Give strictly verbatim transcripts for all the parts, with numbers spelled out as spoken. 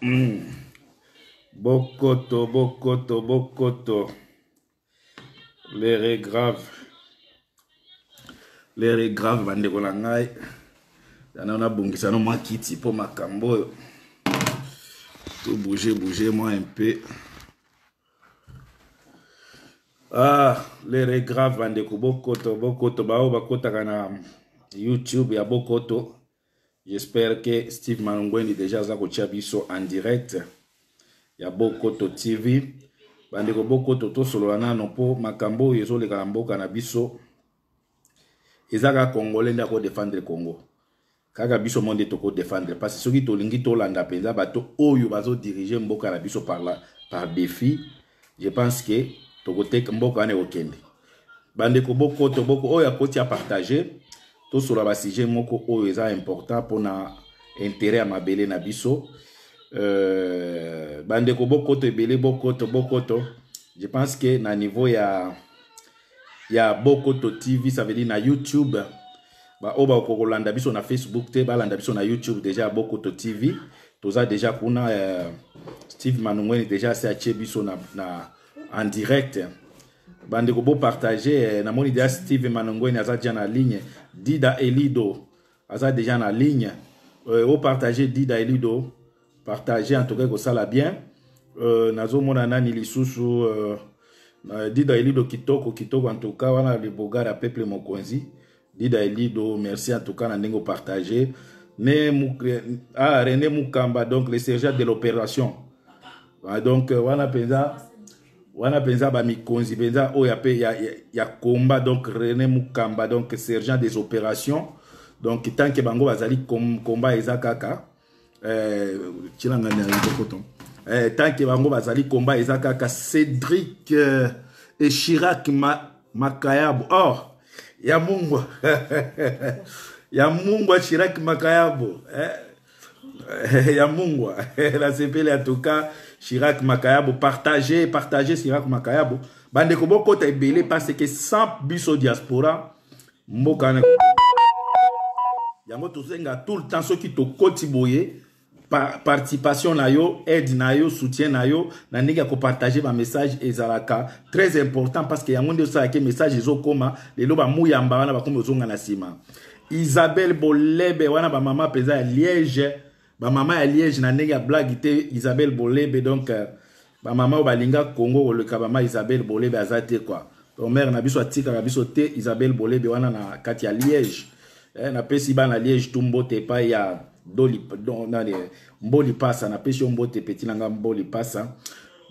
Mm. Bokoto, Bokoto, Bokoto. L'air est grave. L'air est grave, bandeko langai. Yanana bongisa no makiti po makambo. Tout bouger, bouger moi un peu. Ah, l'air est grave, bandeko Bokoto, Bokoto, bao bakota kana YouTube ya Bokoto. J'espère que Steve Malongweni déjà za ko chabiso en direct. Ya Bokoto T V. Bandeko Bokoto to solo anano po makambo yezo le kambo kanabiso. Ezaka Congolais n'a ko défendre le Congo. Kaka biso monde toko défendre parce que soki to lingi to landa penza bato oyo bazo diriger mboka na biso par là par défi. Je pense que toko tek mboka ne okende. Bandeko Bokoto Bokoto oyo akoti a partager. Tout sur la sujet moko o eza important pour na intérêt à mabele na biso euh bandeko Bokoto ebele Bokoto Bokoto. Je pense que na niveau ya ya Bokoto T V, ça veut dire na YouTube ba oba okolanda biso na Facebook te ba landa biso na YouTube déjà Bokoto T V toza déjà kuna euh, Steve Manungweni déjà c'est ache biso na, na en direct. Bandeko bo partager na mon idée Steve Manungweni aza déjà na ligne. Dida Elido aza déjà na ligne euh, au partager Dida Elido partager en tout cas que ça la bien euh, nazo mona nani lisusu euh, Dida Elido kitoko kitoko en tout cas wana le bogara peuple mokonzi Dida Elido merci en tout cas na ndingo partager mais ah René Mukamba donc le sergent de l'opération ah, donc wana penza wana penza ba mikonzi penza o ya pe ya ya combat donc René Mukamba donc sergent des opérations donc tant que bango bazali combat ezakaka euh chilanga na Bokoto euh tant que bango bazali combat ezakaka Cédric euh, et Chirac ma, Makayabo oh ya mungwa ya mungwa Chirac Makayabo eh ya mungwa la sepele en tout cas Chirac Makayabo, partagez, partagez Chirac Makayabo. Bandeko Bokoto est belé parce que sans biso diaspora, mokane. Yango tosenga tout le temps ceux qui to kotiboye, participation na yo, aide na yo, soutien na yo, na ndenge ko partager ba message ezalaka, très important parce que yango ndio sa ke message ezokoma, lelo ba muyamba wana ba komo zonga na sima. Isabelle Bolebe wana ba mama peza ya Liège. Ba maman à Liège na nega blague te Isabelle Bolebe donc ba maman obalinga Congo le kabama Isabelle Bolebe azate quoi. Ton mère na biso atika na biso te Isabelle Bolebe wana na kati ya Liège. Eh na pesi ba na Liège tumbo te pa ya doli na mboli passa na pesi mbote petit langa mboli passa.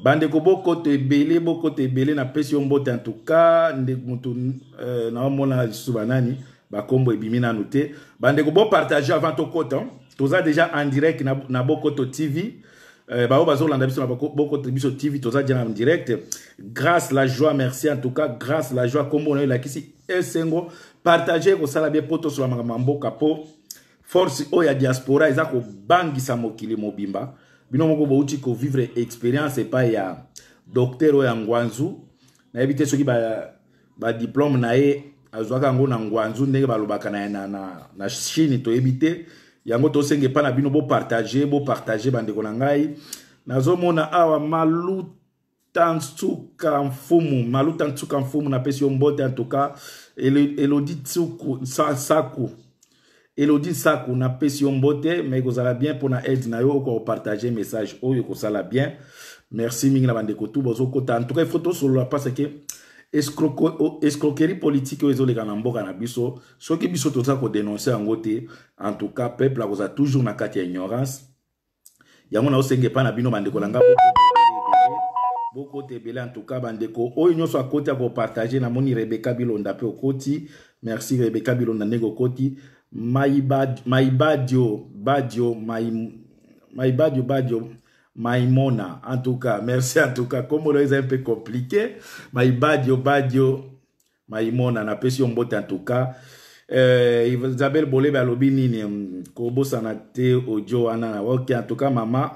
Bande ko Bokoto ebele Bokoto ebele na pesi mbote en tout cas nde mutu euh, na mona subanani ba kombo ebimi na note. Bande ko bo partager avant to koto. Toza déjà en direct na, na Bokoto T V. Euh, bah, bazo landa biso na Bokoto biso T V. Toza déjà en direct. Grâce la joie, merci en tout cas. Grâce la joie, comme on a eu la kisi. Esengo. Partagez ko salabie poto sur la mambo kapo. Force oya diaspora. Eza ko bangi sa mokili mobimba. Bino moko bouti ko vivre expérience. Pa ya docteur oya ngwanzu. Na ebite soki ba, ba diplôme na e. Azwaka ngo na ngwanzu. Nege ba lobaka na na, na, na Chine to ebite. Yango to senge pa na bino bo partager bo partager bandeko na ngai nazomona awa Maluta Nsuka Mfumu Maluta Nsuka Mfumu na pesi mbote en tout cas Elodie Tsuku Saku Elodie Saku na pesi mbote mais ko sala bien pour na aide na yo ko partager message oyo ko sala bien merci mingi na bandeko tu bozo kota en tout cas photo sur la parce que escroquerie politique aux les kanamboka na biso soki biso to za ko dénoncer yango te en tout cas peuple a koza toujours na kati ya ignorance yango na osenge pa na bino bandeko langa Bokoto ebele en tout cas bandeko oyo nyoso akoti ko partager na moni Rebecca Bilonda pe okoti merci Rebecca Bilonda nego koti maibad maibadio badio mai maibadio badio Maimona, en tout cas, merci en tout cas. Comme le est un peu compliqué, Maibadio, Badio, Maimona, na pesi mbote en tout cas. Euh, Isabelle Bolebe alobini, Kobo Sanate, Ojo, Anana, ok, en tout cas, maman,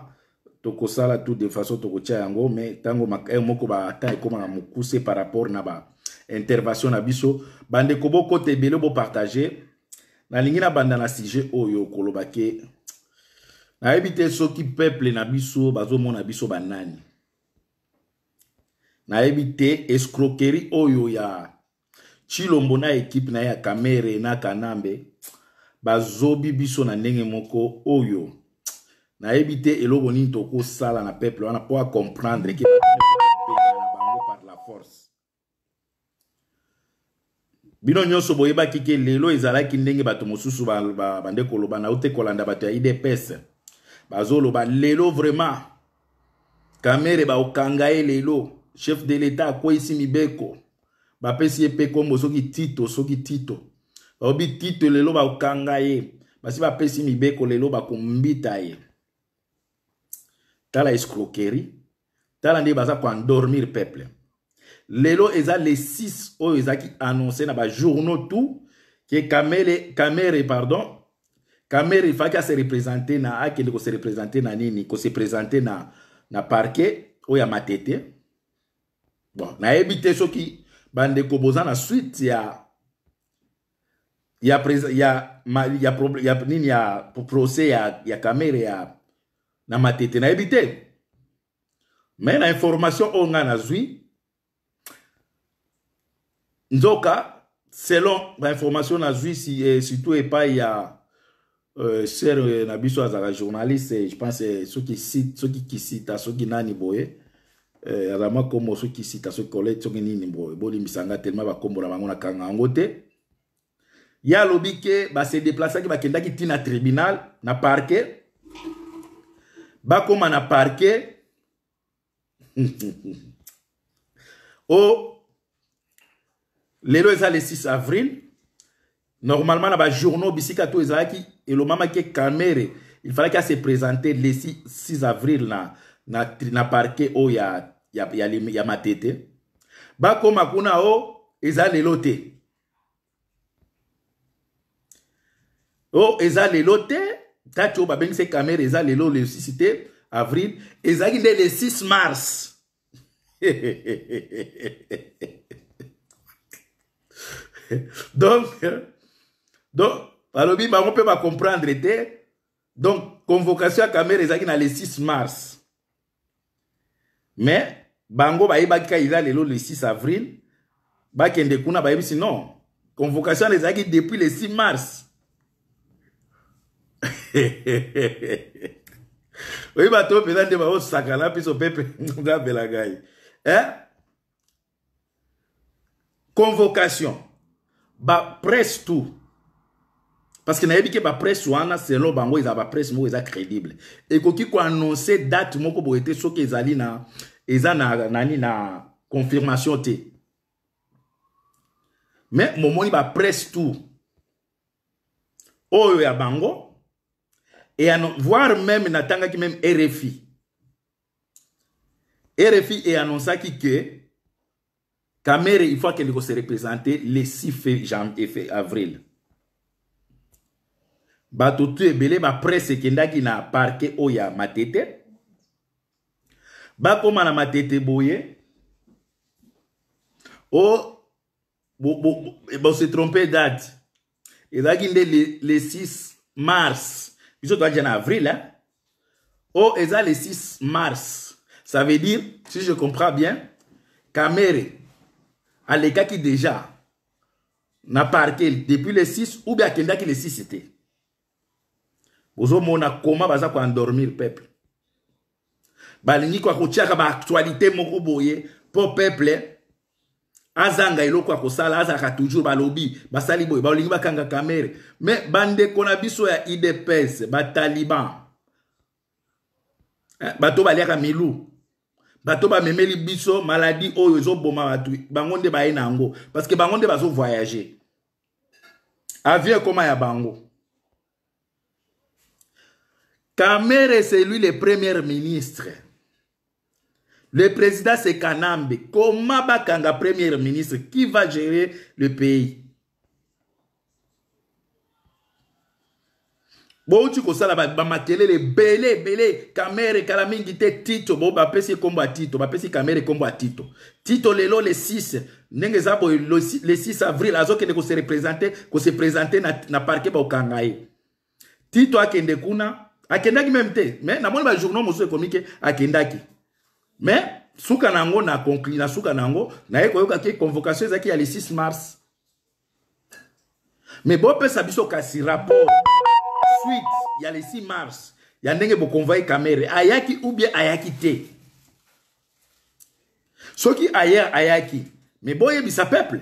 toko sala tout de façon, toko tchayango, mais tango moko ba ta ekoma na mokuse par rapport na ba intervention na biso. Bande kobo kote bele bo partager. Na lingi na banda na sujet oyo kolobake. Na ebite so ki peuple na biso bazo mona biso banani. Na ebite escroquerie oyo ya Chilombo na equipe na ya Kamere na Kanambe bazo bibiso na ndenge moko oyo. Na ebite elobo ni toko sala na peuple wana po comprendre ki bino nyonso boyeba kike lelo ezalaki ndenge bato mosusu ba bande koloba na ote kolanda bato ya I D P S bazolo ba lelo vraiment Kamere ba okangae lelo chef de l'État ko isi mibeko ba pesi epeko mosoki tito soki tito ba obi tito lelo ba okangae basi ba pesi mibeko lelo ba kombita ye tala escroquerie tala ndi baza ko endormir peuple. Lelo eza les six o eza ki annoncé na ba journaux tout que Kamere Kamere pardon Kamere fa ka se représenter na akende ko se représenter na nini ko se présenter na na parquet o ya matete. Bon, na ebite soki bande ko boza na suite ya ya presa ya ya problème ya nini ya procès ya ya Kamere ya na matete na ebite. Mais na information o nga na zui Nzoka, selon l'information na zui si surtout et pas il y a euh cher Nabiso azala journaliste je pense ceux qui citent ceux qui citent ceux qui nani boye euh vraiment comme ceux qui citent ceux collègues ceux qui nini boye boli misanga tellement ba kombola bango na kanga ngote ya lobi ke ba se déplacer ki ba kenda ki tina tribunal na parquet ba koma na parquet oh lelo eza le six avril. Normalement, dans les journaux, et le moment que Kamere, il fallait qu'elle se présente le six avril dans le parquet où il y a ya matete. Bakoma kuna o eza lelo te. O eza lelo te. Tacho babengi se Kamere eza lelo le six avril. Eza kinde le six mars. donc, donc, alors, on peut pas comprendre. Donc, convocation à Kamere est le six mars. Mais, Bango va y aller le six avril. Sinon, convocation les a depuis le six mars. Oui, bah, toi, peut-être que tu vas sakala, puis au peuple, on va la gaille. Hein? Convocation. Ba presse tout parce que nayebi ke ba presse wana selon bango eza ba presse mo eza crédible et koki ko annoncer date moko bo ete soki ezali na eza na nani na confirmation te mais momoni ba presse tout oyo ya bango et annon voire même natanga ki même R F I R F I et annonça ki ke Kamere, il faut qu'elle se représente le six avril. Batotu et belé, ma presse qui n'a parqué où il y a ma tête. Bakoma na ma tête boye. Oh, bon, se tromper date. Et là, le six mars. Ils sont en avril, hein. Oh, et ça, le six mars. Ça veut dire, si je comprends bien, Kamere. À l'écart qui déjà n'a parqué depuis les six ou bien quelqu'un qui les six c'était. Vous avez mon comment baza pour endormir le peuple. Balini quoi qu'on tire à actualité mon rouboyer pour peuple. Azanga ilo quoi qu'on sala azaka toujours balobi basali boy balini ba kanga Kamere mais bande konabiso ya I D P S ba Taliban bato balia kamilou. Bato ba memeli biso maladie oyo ezo boma batu bangonde ba enango parce que bangonde bazo voyager avion koma ya bango Kamere c'est lui le premier ministre le président c'est Kanambe comment bakanga premier ministre qui va gérer le pays bon tu ko sala ba makelele belé belé Kamere kala mingi te tito bo ba pesi kombo tito ba pesi Kamere kombo tito tito lelo le six ndenge za bo le six avril azoke ne ko se représenter ko se présenter na na parquet ba kangaye tito akende kuna akendaki même te mais na moni ba journaux mosu ekomique akendaki mais suka nango na conclu na suka nango na ekoyoka ki convocation ezaki ya le six mars mais bon pesa biso kasi rapport suite ya le six mars ya ndenge bo convoyer caméra ayaki ou bien ayaki te soki ayer ayaki mais bon yebisa peuple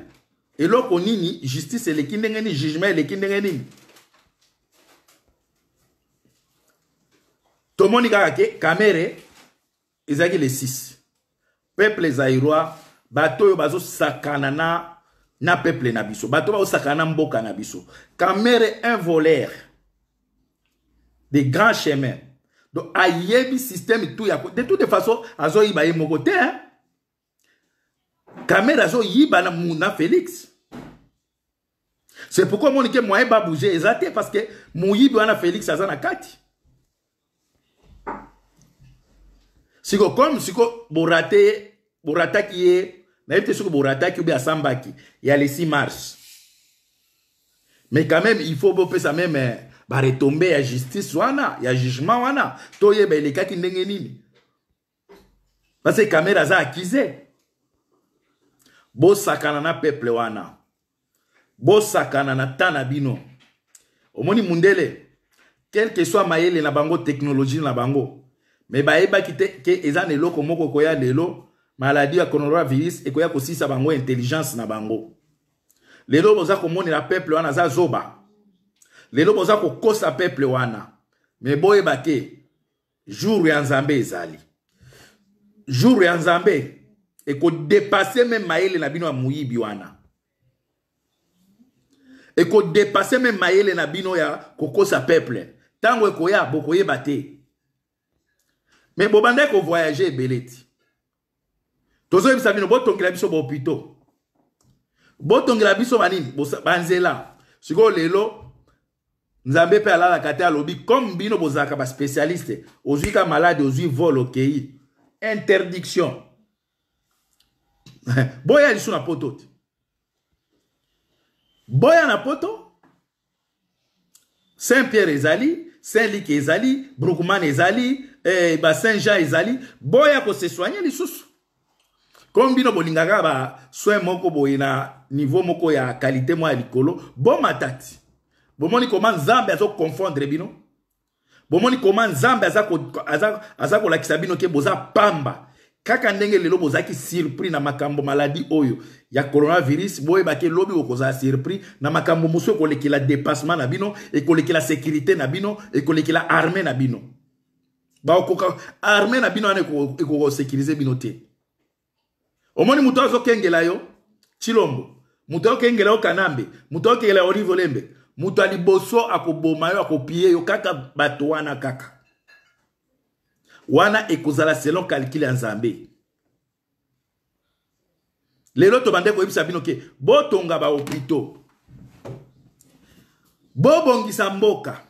et loko nini justice et le kindenge ni jugement le kindenge ni tout le monde a dit que la caméra est les six. Le peuple zaïrois, bateau bazo sakanana na peuple nabiso. Bateau bazo sakana mboka nabiso. Caméra un voleur des grands chemins. Donc ayebi système tout ya de toute façon azo yiba yemogote. Caméra azo yiba na muna Félix. C'est pourquoi mon ike moyen ba bouger exaté parce que mon yiba na Félix azana kati. Si vous comme si vous ratez, vous ratez, vous ratez, vous il y a les six mars. Mais quand même, il faut que ça même retomber à justice, il y a jugement, il y a les cas qui ne sont pas. Parce que les caméras sont acquises. Bon, ça, canana peuple, wana. Bon, ça, canana tanabino. Au moni mundele, quel que soit maïle na bango technologie na bango. Mais bah eba qui que eza nelo komo kokoya lelo maladie ya coronavirus et koya kosi sa bango intelligence na bango lelo boza komone la peuple wana za zoba lelo boza kokosa peuple wana mais boye ba ke jour ya nzambe ezali jour ya nzambe et ko dépasser même maele na bino ya muyibi wana et ko dépasser même maele na bino ya kokosa peuple tango ekoya bokoye ba te. Mais bon, bandé qu'on voyage et belletti. Tous ceux qui savent nous boton grabiso bopito. Boton grabiso banim, banzela. Si go lelo, nous avons pas la carte à lobby comme bino bozaka ba spécialiste. Aujourd'hui ka malade aujourd'hui vol au K I. Interdiction. Boya lisu na poto. Boya na poto. Saint-Pierre ezali, Saint-Luc ezali, Brookman ezali. Eh, bah Saint-Jean ezali boya ko se soigner les sous. Kombino bolingaka ba soin moko boyina niveau moko ya qualité mo alikolo bon matati. Bomoni comment Nzambe azo confondre bino. Bomoni comment Nzambe aza ko aza aza ko lakisa bino ke boza pamba. Kaka ndenge lelo boza ki surpris na makambo maladie oyo ya coronavirus boye ba ke lobi okoza surpris na makambo muso ko lekela dépassement na bino et ko lekela sécurité na bino et ko lekela armée na bino. Ba koka armée na bino ane ko sécuriser binoté. Omoni muto azo kengela yo Chilombo, muto kengela yo Kanambe, muto kengela yo Rivolembe, muto aliboso akoboma yo akopie yo kaka bato wana kaka. Wana ekozala selon calcul ya Nzambe. Lelo to bande ko yibisa bino ke bo tonga ba hôpitaux. Bo bongisa mboka.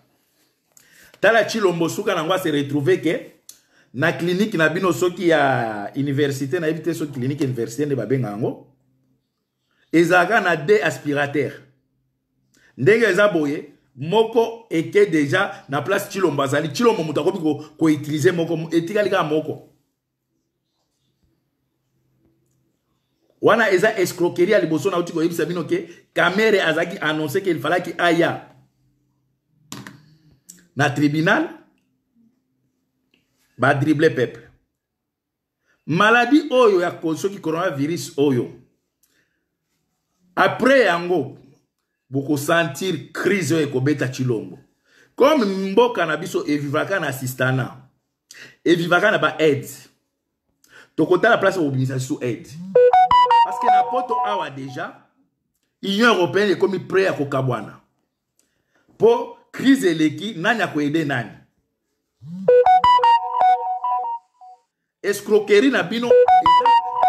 Tala Chilombo souka nangwa se retrouver que na clinique na bino soki ya université na éviter so clinique université ne babenga ngo ezaka na deux aspirateurs ndenge ezaboye moko eke déjà na place Chilombo azali Chilombo mutakopi ko, ko utiliser moko etikali ka moko wana eza escroquerie ali bosona utiko yibisa bino ke caméra azaki annoncer qu'il fallait ki aya na tribunal, ba dribble peuple. Maladie oyo ya cause ki coronavirus oyo. Après yango, boko sentir crise oyo ekobeta Chilombo. Comme mboka na biso evivaka na assistana. Evivaka na ba aide. Tokota la place mobilisation sous aide. Parce que na poto awa déjà, Union européenne est comme prêt à kokabwana. Po crise eleki nani akoede nani escroquerie na bino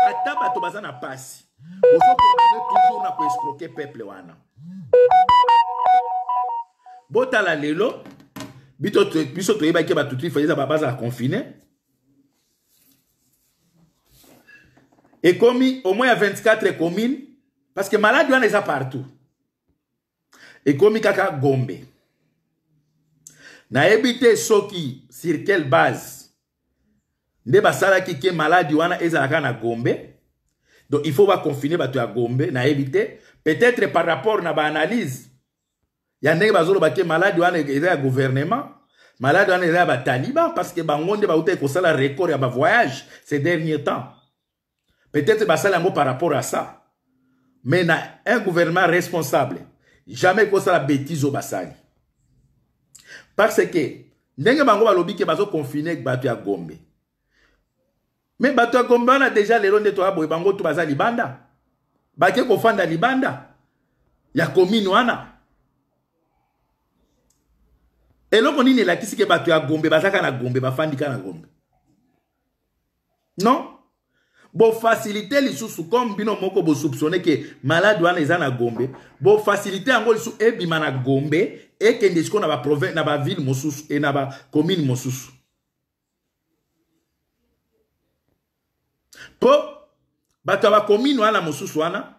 ata bato baza na pasi boso continue toujours na ko escroquer peuple wana botala lelo bito biso toyeba ke bato tri faiza baba za confiner et komi au moins vingt-quatre communes parce que malade wana eza partout et komi kaka Gombe na ebite soki sur quelle base ne basala ki ke maladi wana ezalaka na Gombe. Donc il faut pas confiner batu ya Gombe na ebite peut-être par rapport na ba analyse ya ndenge bazolo ba ke maladi wana ezalaka gouvernement. Malade on est là bas Taliban parce que bangonde ba outé ko sala record ya ba voyage ces derniers temps. Peut-être ba sala mot par rapport à ça. Mais na un gouvernement responsable jamais ko sala bêtise au basali. Parce que ndenge bango ba lobi ke bazo confiner ba tu ya Gombe. Mais ba tu ya Gombe on a déjà les rondes to abo bango to bazali banda. Ba ke ko fanda libanda ya commune wana. Et l'on connaît la qui batu à Gombe, basaka na Gombe, bafandika na Gombe. Non? Bon facilité les sous comme bino moko bo soupçonner que malade wana eza na Gombe. Bon facilité ango sous ebima na Gombe et que ndesiko na ba province na ba ville mosusu et na ba commune mosusu. Po batu ba commune wana mosusu wana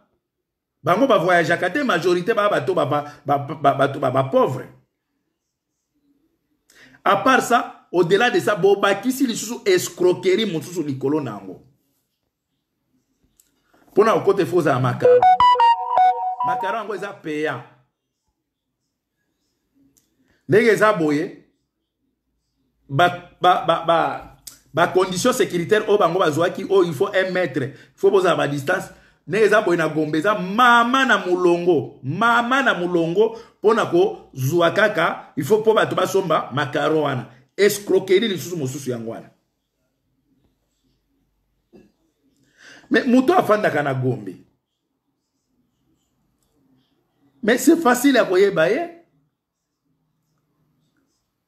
bango ba voyager kate majorité ba bato ba ba ba ba pauvre. À part ça, au-delà de ça, Boba qui si les sous escroquerie mon sous les colons nango. Pour nous côté faux à macaron, macaron ils a payé. Les gens boye, ba ba ba ba ba condition sécuritaire au bango bazoaki oh il faut un mètre, il faut poser à ma distance. Les gens boye na gombeza mama na mulongo, mama na mulongo. Ponako zuakaka il faut pas tomber somba macaron escroquerie les sous mosusu yangwana mais muto afanda kana Gombe mais c'est facile à koyer baye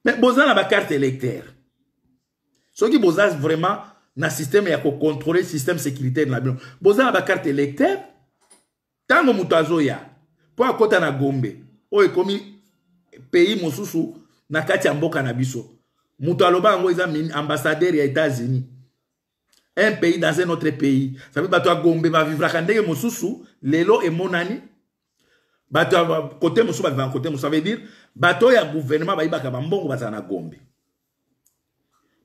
mais bozana ba carte électeur ce qui bozas vraiment na système ya ko contrôler système sécuritaire na bien bozana ba carte électeur tango muto azoya po akota na Gombe oye komi pays mosusu na kati ya mboka na biso mutu aloba ngo eza ambassadeur ya États-Unis un pays dans un autre pays ça veut bato Gombe ba vivre kandenge mosusu lelo et monani bato côté mosusu ba vivre côté mosusu ça veut dire bato ya gouvernement ba ibaka ba mbongo ba na Gombe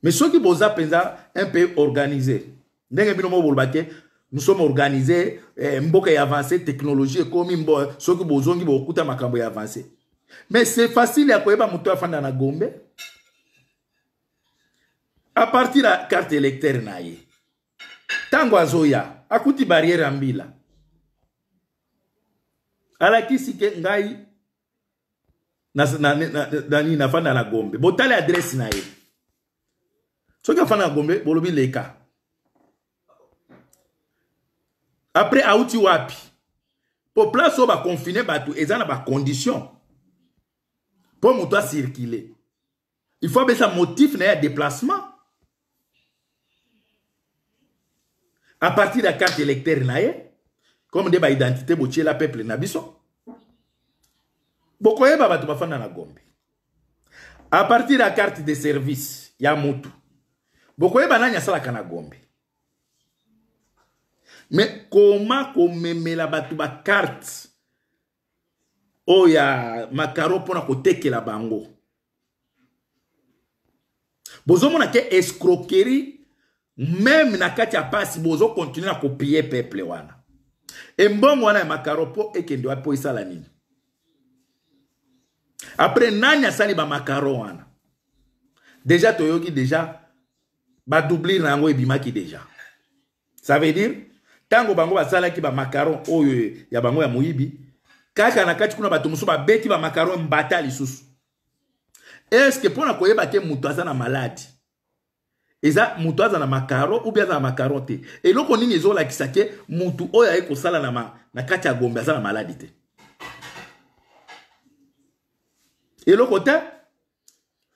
mais ceux qui boza penza un pays organisé ndenge bino mo bolbake. Nous sommes organisés, mboka ya avancé, technologie et comme mboka, ceux qui bozongi bokuta makambo ya avancé. Mais c'est facile à koyeba muto afanda na Gombe. À partir de la carte électeur naie. Tango azoya, akuti barrière ambila. Ala kisi ke ngai na na na na afanda na Gombe. Botale adresse naie. Ceux qui afanda na Gombe bolobi leka. Après auti wapi pour place ba confiner batou ezana ba condition pour moto circuler il faut baisser motif na déplacement à partir de la carte électeur naie comme de ba identité botie la peuple na biso bokoye ba batou ba fanda na Gombe à partir de la carte de service ya moto bokoye ba nanya sala kana Gombe. Mais comment commémorer la batuba carte? Oh ya macaro pour na kote ke la bango. Bozo mona ke escroquerie même na kati ya passe bozo continuer à copier peuple wana. Et mbongo wana macaro po e kendo po isala nini. Après nani asali ba macaro wana. Déjà toyoki déjà ba doubler nango ebimaki déjà. Ça veut dire tango bango basala ki ba macaron oyo ya bango ya moyibi kaka na kati kuna bato musu ba beti ba macaron mbata lisusu est-ce que pona koyeba te muto aza na maladi eza muto aza na macaron ou bien aza na macaron te eloko nini ezola kisake mutu oyo aye kosala na ma na kati ya Gombe aza na maladi te eloko te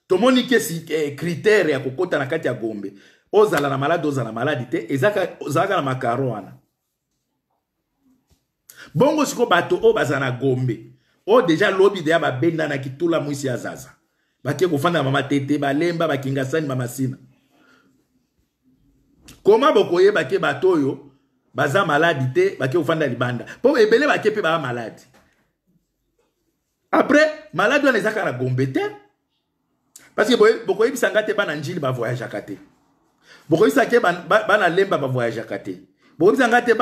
tomoni ke si eh, critère ya kokota na kati ya Gombe ozala na maladi ozala na maladi te ezaka ozaka na macaron wana bongo siko bato o bazana Gombe o déjà lobby de ba benda na kitula mwisi ya zaza batie kofanda mama tete balemba bakingasani mama sina koma bokoye bake batoyo baza maladi te bake kofanda libanda po ebele bake pe ba maladi après maladi wana ezaka na Gombe te Parce que beaucoup de gens qui ont été voyagés à Kate. Beaucoup de gens qui ont voyagé à Kate. Beaucoup de gens qui ont été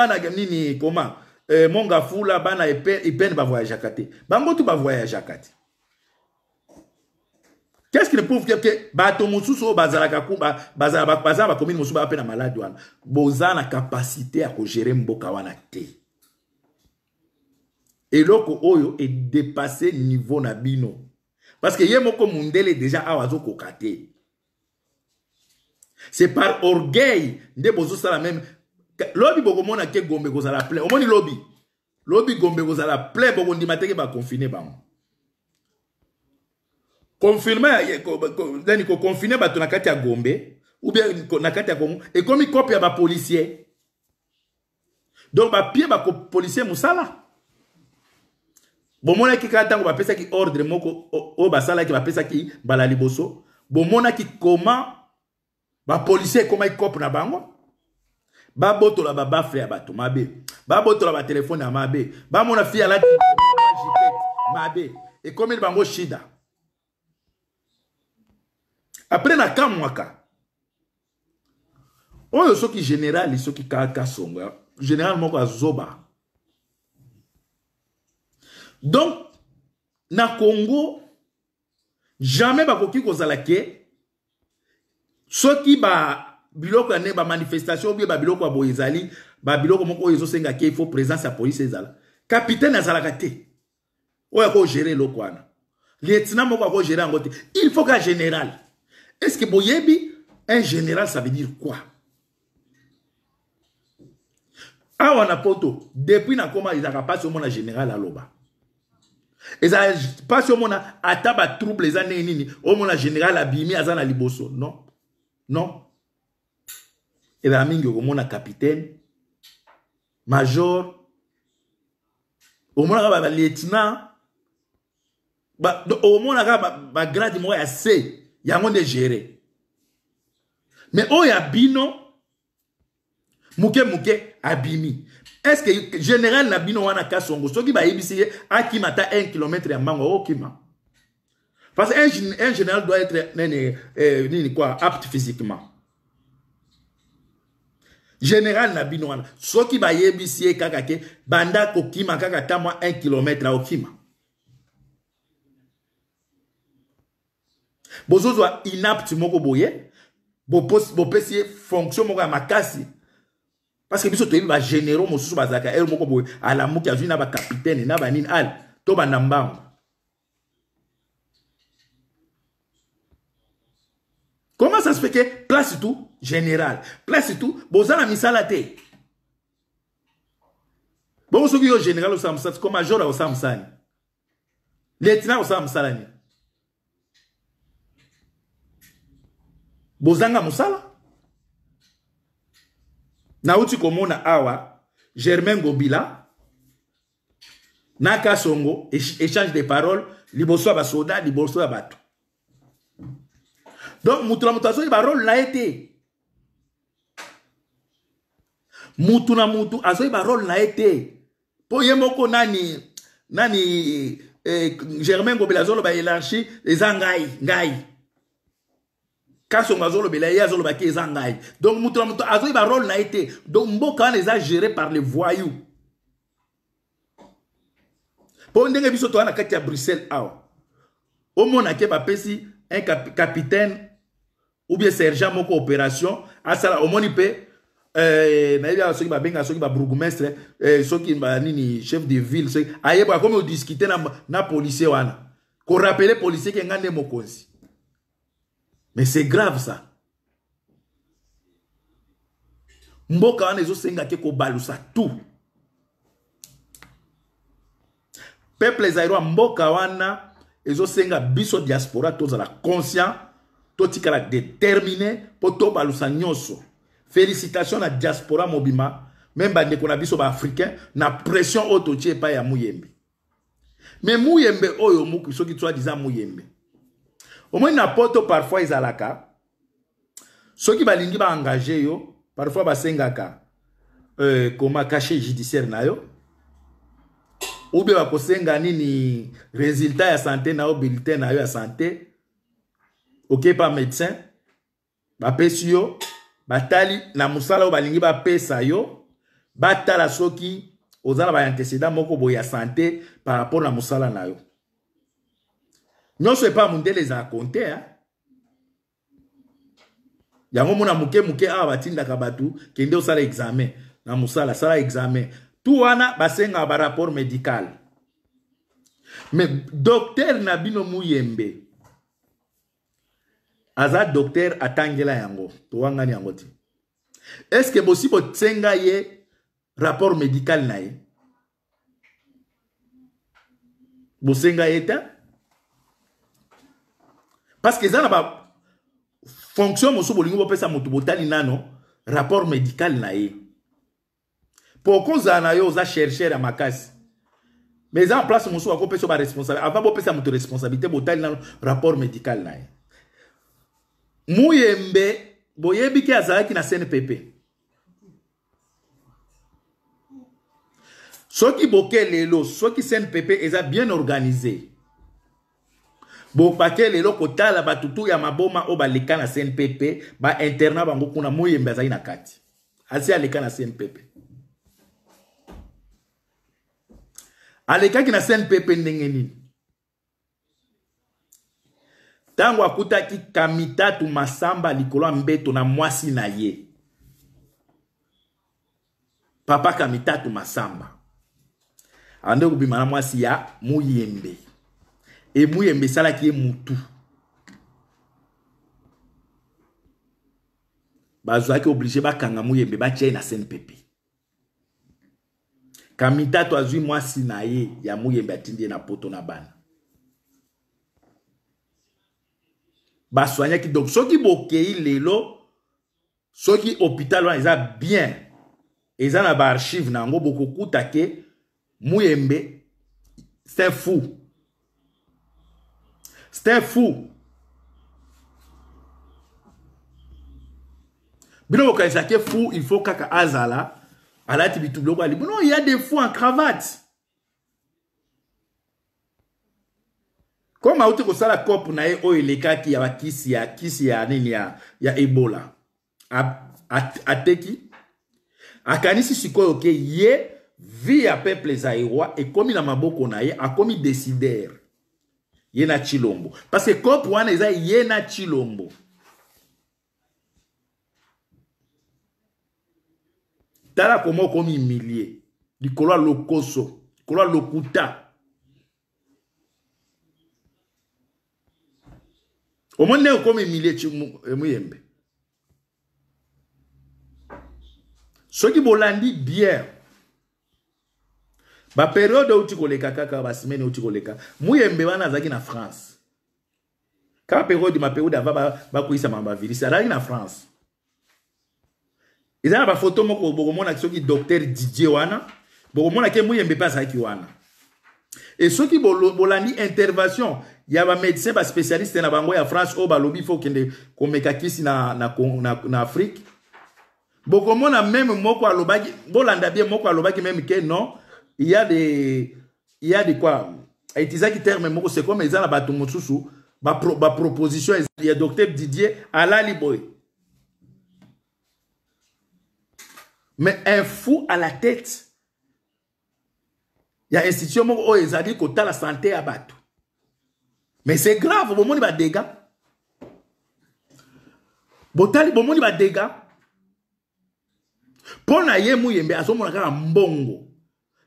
voyagés à Kate. Bango tout voyagé à Kate. Qu'est-ce qui prouve que bato mususu bazalakaku bazaba bazaba commune mususu ba pena malade wana bozana capacité à gérer mboka wana té eloko oyo est dépassé niveau na bino parce que yemoko mundele déjà awazo kokate c'est par orgueil nde bozo sala même lobby bokomona ke gombe kozala plein omoni lobby lobby gombe kozala plein bokondi mateke ba confiner bam confirmé dani ko confiné bato na kati ya Gombe ou bien na kati ya Congo et comme il copie ba policier donc ba pied ba policier musala bon mona ki kata ko ba pesa ki ordre moko o ba sala ki ba pesa ki bala liboso bon mona ki comment ba policier comment il copie na bango ba boto la ba bafle ya bato mabe ba boto la ba téléphone ya mabe ba mona fi ala mabe et comme il bango shida. Après, na kamwaka. Oyo soki général, soki kaka songa. Général moko azoba. Donc, na Congo, jamais ba koki kozalake. Soki ba biloko ne ba manifestation, ba biloko ba boyezali, ba biloko moko ezo senga ke il faut présence à police ezala. Capitaine azalaka te. Oyo ko gérer lokwana. Lieutenant moko ko gérer ngote. Il faut qu'un général. Est-ce que Boyebi, un général, ça veut dire quoi? Ah, on a poto. Depuis, na comment ils n'ont pas ce monde général à l'oba. Ils n'ont pas ce monde à tabac trouble, ils n'ont pas général abîmé, ils n'ont liboso. Non. Non. Ils n'ont pas capitaine, major, au moins lieutenant, au moins la grade moi assez. Il y a un de gérer. Mais il y a Bino, Mouké Mouké, Abimi. Est-ce que le général Nabino a un son gosse qui va ébiser à qui m'a un kilomètre à Mango Okima? Parce qu'un général doit être apte physiquement. Général Nabino a ce qui va ébiser Kakake, Banda Kokima, Kakatama, un kilomètre à Okima. Bozo soit inapte moko boye, bo poste bo pesier fonction moko makasi. Parce que biso to ba généraux mosusu bazaka el moko boye, ala muki azuna ba capitaine na ba nini al, to ba nambango. Comment ça se fait que place tout général, place tout boza na misala te. Bon soki yo général o samsat comme major o samsani. Lieutenant o samsalani. Bozanga musala na uti komona awa Germain Gobila na Kasongo échange de paroles liboso ba soda liboso ba to donc mutu na mutu azo ba role na été mutu na mutu azo ba role na été po yemoko nani nani eh, Germain Gobila zo ba élargi les ngai ngai donc, rôle été. Donc, les a gérés par les voyous. Pour une dernière fois, tu as Bruxelles. Au monde, tu as un capitaine ou bien sergent moko opération. Au monde, il peut. Ceux qui sont ceux qui sont bourgmestre, ceux qui sont chef de ville, ceux qui sont comme discuter dans les policiers. Qu'on rappelle les policiers qui ont des mots. Mais c'est grave ça. Mboka wana ezo senga ke ko balusa tout. Peuple ezairoa mboka wana ezo senga biso diaspora tozala conscient, totikala déterminé po to balusa nyoso. Félicitations na diaspora mobima, même bande ko na biso ba africain na pression oto tie pa ya muyembe. Mais muyembe oyo muki soki twa diza muyembe. Au moins, na poto parfois ils alaka. Ceux qui balingi ba engagé yo, parfois ba sengaka. Euh, comment cacher judiciaire na yo? Ou bien ba ko senga nini résultat ya santé na yo bulletin na yo ya santé. OK pas médecin ba pesi yo batali na musala o balingi ba pesa yo batala soki ozala ba antécédent moko boya santé par rapport na musala na yo. Non c'est pas monde les a compté hein. Yango mona muke muke a batinda kabatu kende osala examen na musala sala examen. Tout wana basenga ba rapport médical. Mais docteur Nabino Mouyembe aza docteur atangela yango to wangani yango ti est-ce que possible tsenga ye rapport médical na ye bosenga eta parce que za na ba fonction mosu bolingo bo pesa motu botali nano rapport médical na ye pour koza na yo za chercher à makasi mais za en place mosu ako pesa ba responsable avant bo pesa motu responsabilité botali nano rapport médical na ye. Mouyembe, boyebi ki azalaki na C N P P. Soki boke lelo, soki C N P P eza bien organisé. Bopake lelo kotala batutu ya maboma o baleka na C N P P, ba interna bango kuna Mouyembe azali na kati. Asi aleka na C N P P. Aleka ki na C N P P ndenge nini? Tango akuta ki kamita tu masamba likolo mbeto na mwasi na ye. Papa kamita tu masamba. Ande kubima na mwasi ya Mouyembe. E Mouyembe sala ki ye mutu. Bazwa ki oblige ba kanga Mouyembe ba tcheye na C N P P. Kamita tu azwi mwasi na ye ya Mouyembe atindie na poto na bana. Baswanyaki donc ceux qui bokei lelo ceux qui hôpital ils ont bien ils ont la archive nango beaucoup take Mouyembe c'est fou c'est fou bino quand ça que fou il faut kaka azala alati bitu bloko ali non il y a des fous en cravate comme autre que ça la cop na e o eleka ki ya kisi ya kisi ya nini ya ya Ebola ateki akanisi sikoyo ke ye vie ya peuple za Iwa et comme na maboko na ye akomi décider ye na Chilombo parce que cop wana eza ye na Chilombo tala komo komi millier likolo lokoso likolo lokuta. Au moins, on comme humilié Mouyembe. Ceux qui bolandi bien, la période où tu colles kaka, la semaine où tu colles kaka, Mouyembe wana zaki na France. Quand période ma période avant, ba kuisa mamba virus, zaki na France. Ils ont ba photo moko bokomona ceux qui docteur Didier wana, bokomona ke Mouyembe pas zaki wana. Et ceux qui bolandi intervention. Il y a un médecin spécialiste en France, au Balobi, il faut qu'on mette en Afrique. Beaucoup de gens, même Moko Alobaki, Moko Alobaki, même que non, il y a des. Il y a des quoi? Et ils ont qui terme, Moko, c'est comme ils ont la batoumoussou, ma proposition, il y a docteur Didier, à la Liboy. Mais un fou à la tête. Il y a un institution, Moko, ils ont dit que tu as la santé à battre. Mais c'est grave, bon moni ba dégâts. Botali bon moni ba dégâts. Pona ye Mouyembe azomona kaka mbongo.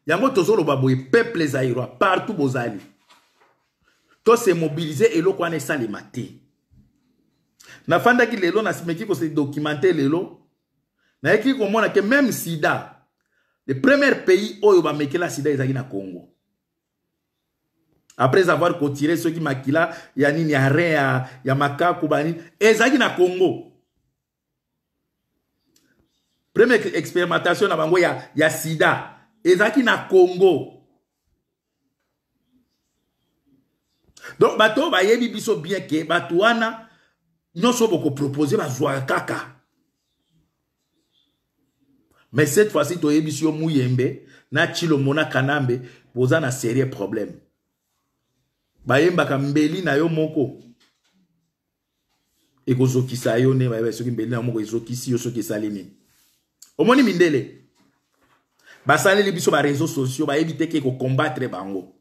Yango tozolo ba boye peuple zaïrois partout bozali. To se mobiliser eloko wana esali maté. Na fanda ki lelo na simeki ko se documenter lelo. Na eki ko mona ke même sida le premier pays oyo ba mekela sida ezaki na Congo. Après avoir retiré ceux qui makila, ya nini ya rea, ya makaku bani, ezaki na Congo. Première expérimentation na bango ya ya sida, ezaki na Congo. Donc bato ba yebi biso bien que bato wana nyonso boko proposer ba zwa kaka. Mais cette fois-ci to yebi sio Mouyembe, na Tshilombo na Kanambe, boza na sérieux problème. Bayemba kambeli na yo moko. eko zoki sa yo ne ba soki mbele amoko ezoki si yo soki salini omoni mindele ba saleli biso ba réseaux sociaux ba éviter ke ko combattre bango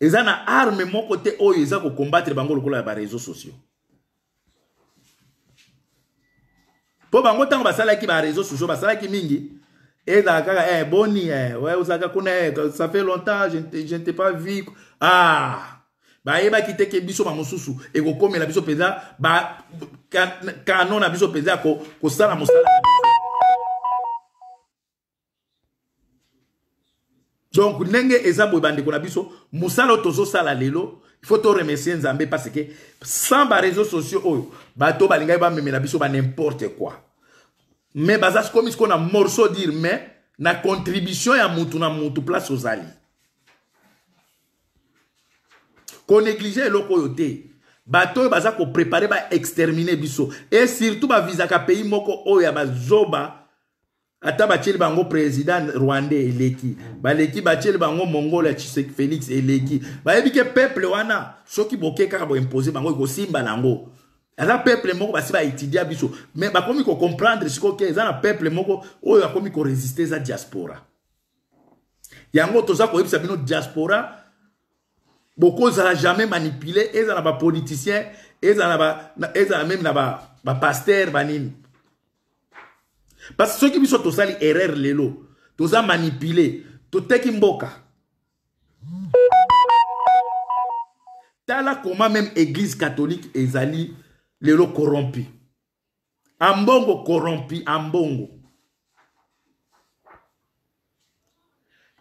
eza na arme mon côté oyo eza ko combattre bango lokola ba réseaux sociaux po bango tango ba salaki ba réseaux sociaux ba salaki mingi et là eh boni eh ouais vous avez connait ça fait longtemps je je n'étais pas vu ah ba yeba ki teke biso ba mosusu e ko komela biso peza ba kanona biso peza ko ko sala mosala donc nenge ezabo bande ko na biso musala tozo sala lelo il faut te remercier Nzambe parce que sans ba réseaux sociaux oyo ba to balinga ba memela biso ba n'importe quoi mais bazas comme ce qu'on a morceau dire mais na contribution ya mutu na mutu place aux alliés qu'on négligeait le côté bateau baza ko préparer ba exterminer biso et surtout ba visa ka pays moko oya ba zoba ata ba cheli bango président rwandais eleki ba leki ba cheli bango mongola Tshisekedi Félix eleki ba ebike peuple wana soki boke kaka bo imposer bango ko simba nango ala peuple moko ba si ba étudier biso mais ba komi ko comprendre siko ke za na peuple moko oya komi ko résister za diaspora yango toza ko ebisa bino diaspora. Beaucoup n'ont jamais manipulé, ils n'ont pas politiciens, ils n'ont même pas pasteurs. Parce que ceux qui sont tous les erreurs, tous les manipulés, tous les qui sont là, comment même l'église catholique est corrompue. Ambongo corrompu, ambongo.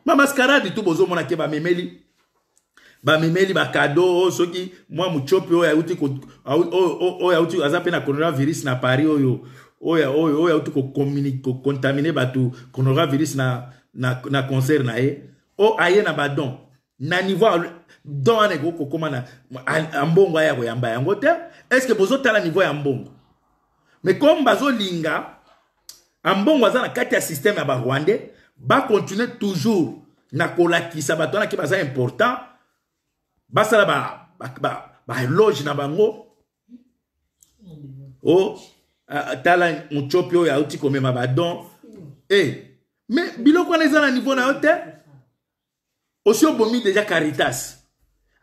Ma mascarade, tout le monde qui va m'aimer. Ba memeli ba cadeau soki moi muchopi oya uti ko oya uti azapena coronavirus na Paris oyo oya oya uti ko communique ko contaminer batu coronavirus na na na concert na e o aye na badon na niveau don ane ko komana ambongo ya ko yamba yango te est-ce que bozo tala niveau ya ambongo mais comme bazo linga ambongo aza na kati ya système ya ba Rwandais ba continuer toujours na kolakisa bato na ki baza important basala ba ba ba loge na bango oh tala muchopio ya uti komema badon eh mais biloko na ezana niveau na yote osio bomi déjà caritas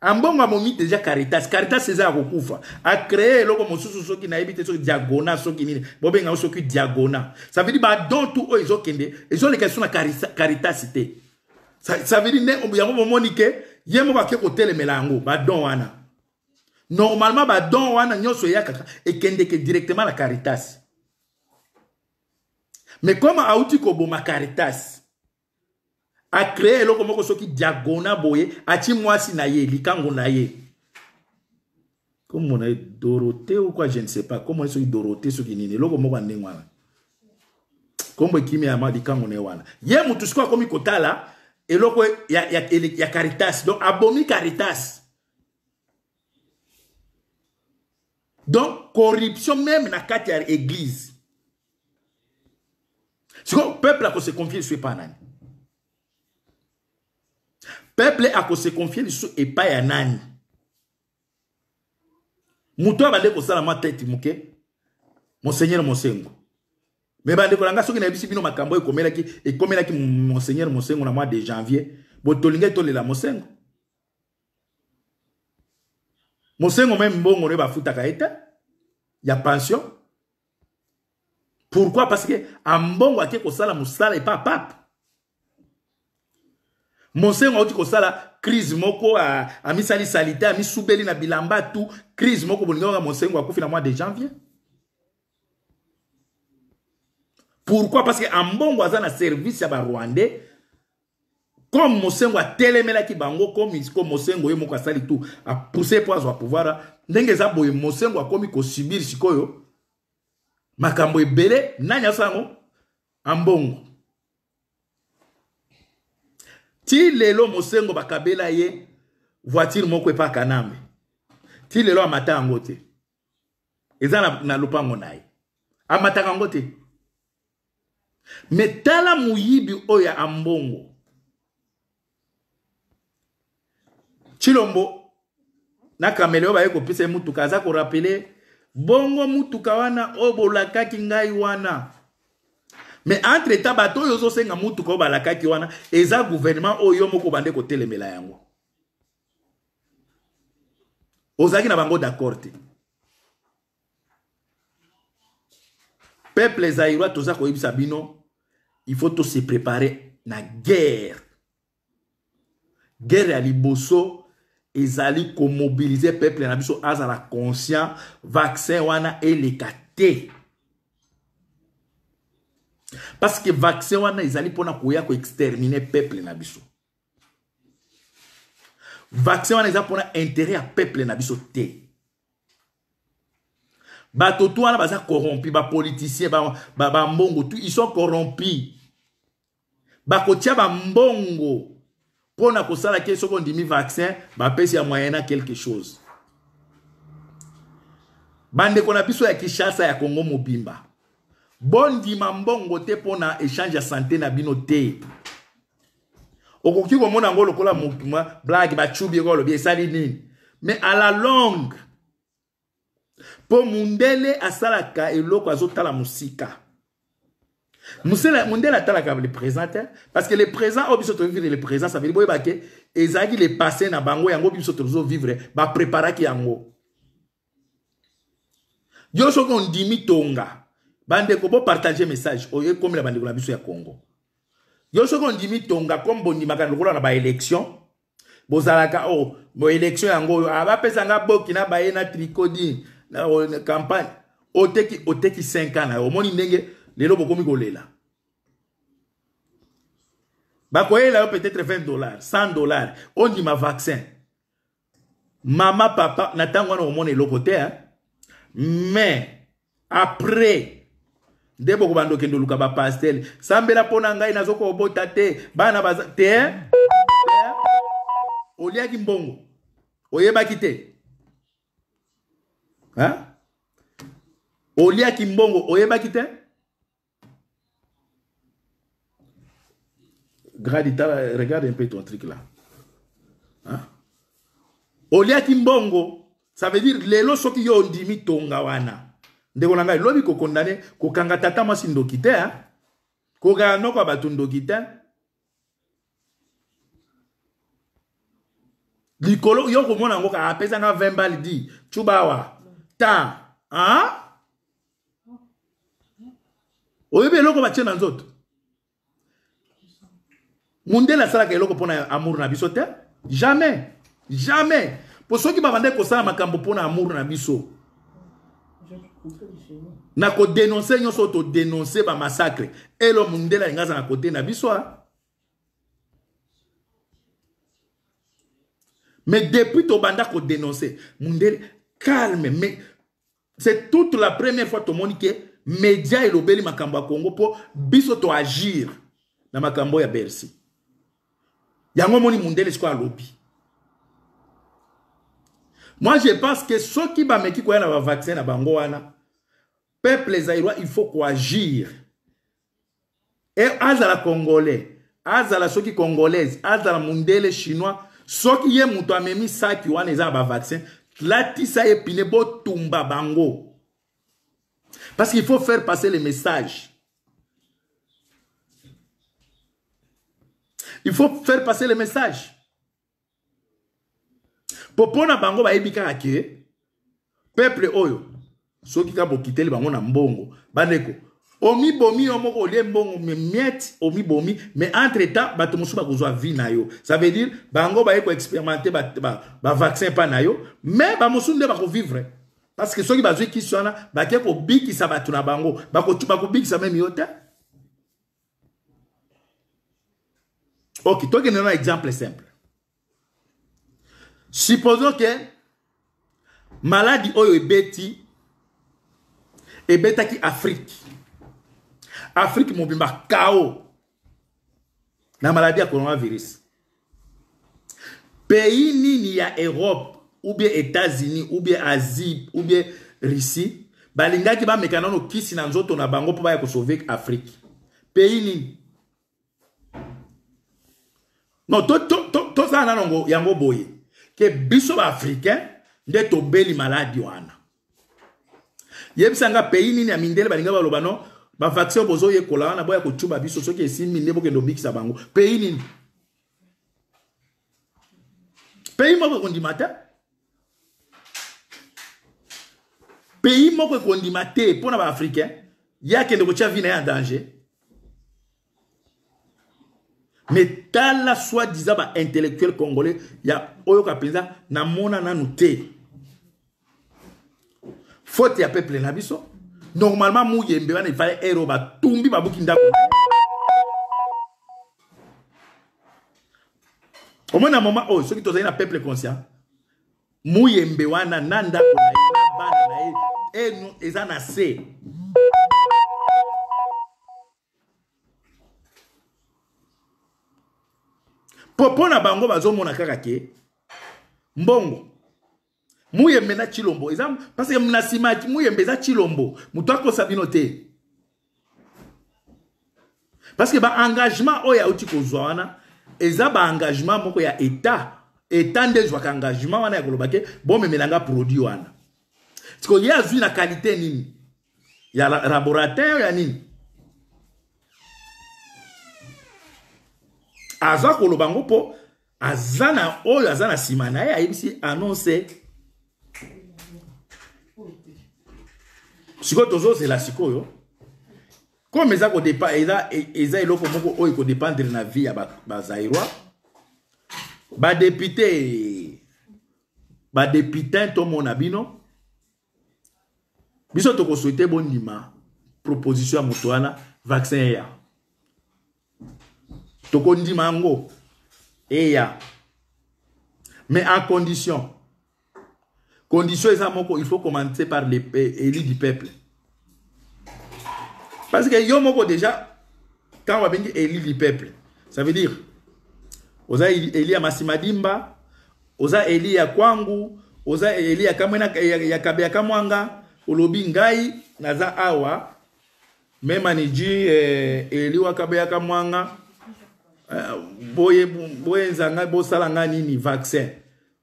ambongo abomi déjà caritas caritas eza kokufa a créer loko mosusu soki na ebite soki diagona soki nini bobenga soki diagona ça veut dire badon tout o ezokende ezo les questions na caritas te ça ça veut dire ne obuyango bomonike yemo ba ke hôtel melango ba don wana normalement ba don wana nyoso ya kaka et kende ke directement la caritas mais comme auti ko boma caritas a créer loko moko soki diagona boye ati mwasi na ye likango na ye comme on a Dorothée ou quoi je ne sais pas comment ils sont Dorothée soki nini loko moko ndengo wana comme kimi ya ma likango ne wana yemo tusikwa komi kotala et là, il y a, y a Caritas. Donc, abomi Caritas. Donc, corruption même dans l'église. C'est que le peuple a se confier sur Epanan. Le peuple a se confier sur Epanan. Moutoua va dire que ça, la tête, Monseigneur Monsengo. Mais bande kolanga soki na bisi bino makambo e komela ki e komela ki Monseigneur Monsengo na mois de janvier botolinga tole la Monsengo Monsengo même bongo ne ba futa ka eta ya pension pourquoi parce que ambongo ake ko sala musala et pas pape Monsengo ake ko sala crise moko a a misali salita a misubeli na bilamba tout crise moko bolinga Monsengo akufi na mois de janvier. Pourquoi? Parce que Ambongo a un service à Rwandais. Comme Monsengo a téléméla qui bango, comme Monsengo et Mokasali tout, a poussé pour avoir pouvoir. N'engeza boye Monsengo a commis qu'on subir chikoyo. Makambo e belé, nanya sango, Ambongo. Ti lelo Monsengo bakabela ye, voiture moko epa kaname. Ti lelo amata angote. Eza na lupango naye. Amata angote. Mais tala muyibi oya ambongo. Chilombo na kameleyo ba yeko pese mutuka aza ko rappeler bongo mutuka wana obolakaki ngai wana. Mais entre temps bato yozo senga mutuka obalakaki wana eza gouvernement oyo moko bande ko telemela yango. Ozaki na bango d'accord te. Peuple zaïrois toza ko yibisa bino, il faut tous se préparer na guerre. Guerre ya liboso ezali ko mobiliser peuple na biso azala conscient vaccin wana elekate. Parce que vaccin wana ezali pona koya ko exterminer peuple na biso. Vaccin wana ezali pona intérêt ya peuple na biso te. Ba toto wana baza corrompu ba politicien ba ba mbongo tout ils sont corrompus. Ba kotia ba mbongo pour na kosala ke soko ndimi vaccin ba pesi ya moyena quelque chose. Bande kona biso ya Kinshasa ya Congo mobimba. Bon ndima mbongo te pona échange ya santé na bino te. Okoki ko mona ngolo kola mokuma blague ba chubi ngolo bien sali nini. Mais à la longue po mundele asalaka eloko azotala musika. Mundele atalaka le présent parce que le présent obisoto vivre le présent ça veut dire boyeba ke ezaki le passé na bango yango bisoto zo vivre ba prépara ki yango. Yo so ko ndimi tonga bande ko bo partager message oyo comme la bande ko la biso ya Congo. Yo so ko ndimi tonga comme bonima ka lokola na ba élection. Bozalaka oh bo élection yango aba pesa nga boki na ba yena tricodine. Na campagne oteki oteki cinq ans na omoni ndenge lelo bokomi kolela bakoyela peut-être vingt dollars cent dollars on dit ma vaccin mama papa na tango na omoni eloko te hein? Mais après ndebo ko bandoke ndoluka ba pastel sambela pona ngai nazoko obota te bana ba te olia ki mbongo oyeba ki te. Hein? Olia Kimbongo, oyeba kite? Gradita, regarde un peu ton truc là. Hein? Olia Kimbongo, ça veut dire lelo soki yo ndimi tonga wana. Ndeko nanga lobi ko condamné, ko kanga tata masi ndokite hein? Ko ga noko batu ndokite. Likolo yo ko mona ngo ka apesa na vingt balles di, chubawa. Ta, hein? Oyebe loko ba tshena nzoto. Mundela sala ke loko pona amour na biso te? Jamais, jamais. Pour ceux qui ba vande ko sala makambo pona amour na biso. Na ko dénoncer nyo so to dénoncer ba massacre. Elo mundela ngaza na côté na biso. Mais depuis to banda ko dénoncer, mundela calme, mais c'est toute la première fois que le monde est média et l'obéli Makambo Congo pour bisoto agir dans Makambo ya Bercy. Il y a un moment où il à lobby. Moi, je pense que ceux qui vont qui croient dans le vaccin, dans le peuple zaïrois, il faut agir. Et azala Congolais, azala ceux qui Congolaises, azala Mundele Chinois, ceux qui ont mis ça qui ont le vaccin, la tisa épine bo tumba bango. Parce qu'il faut faire passer les messages. Il faut faire passer les messages. Popo na bango ba ebika ake. Peuple oyo. So ki ka bo kite le bango na mbongo. Bandeko. Omi bomi omo olie mbongo me miet omi bomi mais entre temps bato musuba kozwa vie na yo. Ça veut dire bango ba ko expérimenter ba ba vaccin pa na yo mais ba musunde ba ko vivre parce que soki bazwi ki sona ba ke ko biki sa bato na bango ba ko tuba ko biki sa même yo te. OK, toi que un exemple simple. Supposons que maladie oyo ebeti ebetaki Afrique. Afrique mobimba K O na maladie ya coronavirus. Pays nini ya Europe ou bien États-Unis ou bien Asie ou bien Russie balinga ki ba mekanano kisi na nzoto na bango po ba ko sauver Afrique. Pays nini? Non to to to to za na ngo yango boye. Ke biso ba africain nde tobeli maladi wana yebisanga pays nini ya mindele balinga baloba no ba vaccin bozo yekola wana boya kochuba biso soki esimi nebo kendo bikisa bango pays nini pays moko kondimata pays moko kondimate pona ba africain ya kendo kocha vina ya danger. Mais t'as la soi-disant intellectuel congolais, il y a Oyoka Penza, na mona na noté. Faute ya peuple na biso. Normalement, mou yembe wana ifale ero ba tumbi ba bukinda. Au moins, na moment, oh, ceux qui t'osaient na peuple conscient, mou yembe wana nanda kona e na e eza na se. Popo na bango bazomona kaka ke mbongo muyembe na chilombo ezam parce que mnasima muyembe za chilombo muto akosabino te parce que ba engagement oya uti kozwa wana eza ba engagement moko ya état état ndezwa ka engagement wana ya kolobake bon memelanga produit wana tiko ya zui na qualité nini ya laboratoire ya nini aza kolobango po azana oyo azana sima na ye ayebisi annonce siko tozo zela sikoyo comme eza ko depa eza eza eloko moko oyo ko dépendre na vie ya bazairwa ba député ba député to mona bino biso to ko souhaiter bonima proposition ya moto wana vaccin ya Tokondi mango. Eya. Mais en condition. Condition, il faut commencer par les élus du peuple. Parce que yomoko déjà, quand on va venir élus du peuple, ça veut dire, oza éli à Masimadimba, oza éli à Kwangu, oza éli à Kamena Yakabe Kamwanga, Olobi Ngai, Naza Awa, même Anidji, éli à Kabe Kamwanga. Boye boye nzanga bo salanga nini vaccin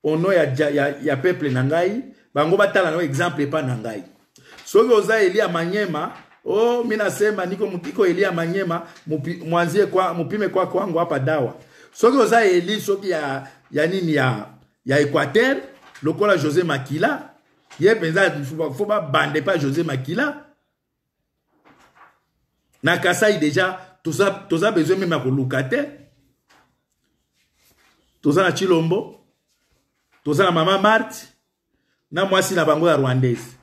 ono ya ya, ya peuple nangai bango batala no exemple pa nangai soki oza elia manyema oh mina sema niko mutiko elia manyema mupi, mwanzie kwa mupime kwa kwangu hapa dawa soki oza eli soki ya ya nini ya ya Équateur lokola José Makila ye penza faut pas bander pas José Makila na Kasai déjà Toza toza besoin même ko lukate. Toza na Chilombo. Toza na Mama Marthe. Na mwasi na bango ya Rwandaise.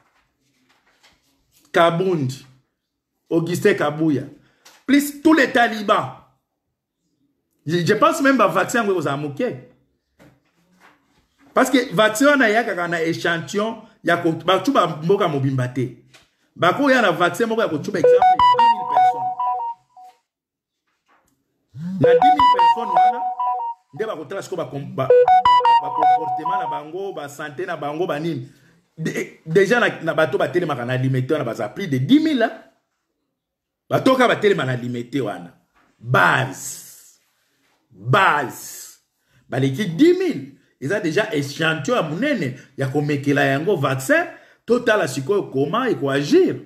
Kabundi. Augustin Kabuya. Plus tous les talibans. Je, je pense même ba vaccin ngo za moké. Parce que vaccin na ya ka na échantillon ya ko ba tuba mboka mobimba te. Ba ko ya na vaccin moko ya ko tuba exemple na dix mille personnes wana nde ba kotala siko ba ba comportement na bango ba santé na bango ba nini déjà na bato ba télé maka na limité wana baza plus de dix mille là bato ka ba télé maka na limité wana base base ba leki dix mille ils ont déjà échantillon ya munene ya komekela yango vaccin total siko comment et quoi agir.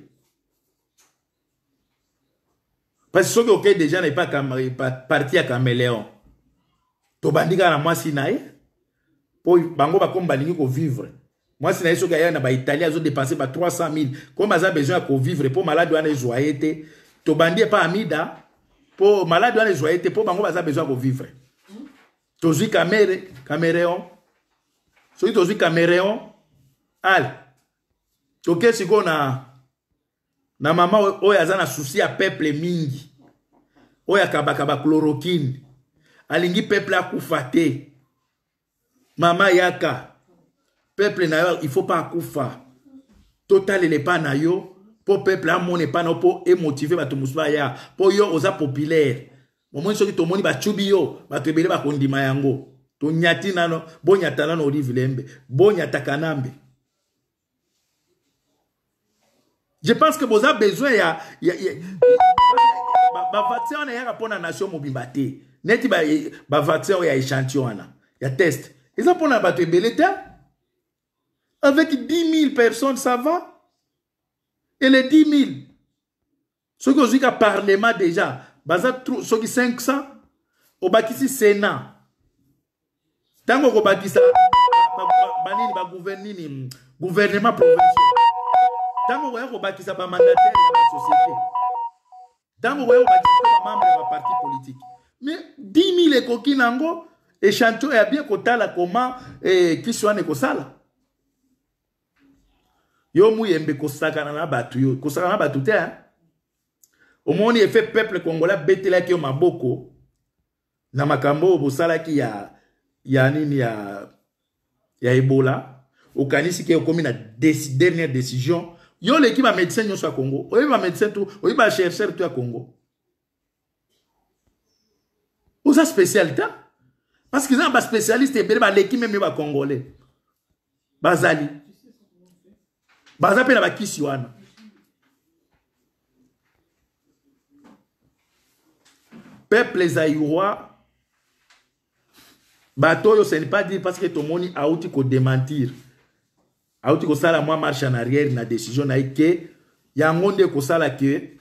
Parce que ce que les gens n'est pas parti à Caméléon. Tu as dit que moi, si naïe, pour bango ba comme balingi ko vivre. Moi, si naïe, ce que na ba Italie, ils ont dépensé par trois cent mille. Comme ils ont besoin de vivre pour malade ou à les joyeté. Tu bandis pas amida pour malade ou à les joyeté pour bango ils ont besoin de vivre. Tu as dit Caméléon. Tu as dit Caméléon. Al. Tu as dit qu'on a. Na mama oya aza na souci ya peuple mingi. Oya kabaka ba chloroquine. Alingi peuple akufa te. Mama yaka. Peuple na yo il faut pas akufa. Total ele pa na yo po peuple amone pa na po e motiver ba to musba ya. Po yo oza populaire. Momoni soki to moni ba chubi yo, ba tebele ba kondima yango. To nyati nano, bonya tanano olive lembe, bonya takanambe. Je pense que vous avez besoin de la vaccin pour la nation mobimbate. Neti ba ba vaccin ya échantillon na ya test. Ils ont pour la batterie beleta. Avec dix mille personnes, ça va. Et les dix mille, ceux qui ont dit qu'à Parlement déjà, ceux qui sont cinq cents, au Bakissi Sénat. Tant qu'on Bakissa, gouvernement provincial. Tant qu'on Bakissa, mandataire de la société. Tant qu'on Bakissa, membre de la parti politique. Mais dix mille et coquines en gros, et Chanto et bien Kotala, comment et qui soit Nekosala. Yo mouyembe kosaka na batu yo kosaka na batu te hein omoni e fait peuple congolais betelaki yo maboko na makambo bosalaki ya ya nini ya ya Ebola okanisi ke okomi na dernière décision yo l'équipe ba médecin yo so Congo oyi ba médecin tout oyi ba chercheur tout à Congo oza spécialité parce qu'ils ont ba spécialiste et ba l'équipe même ba congolais bazali Bazapé la bakisi wana. Peuple zaïrois, bato yo ce n'est pas dire parce que tomoni aouti ko démentir. Aouti ko sala moi marche en arrière na décision na ike yangonde ko sala ke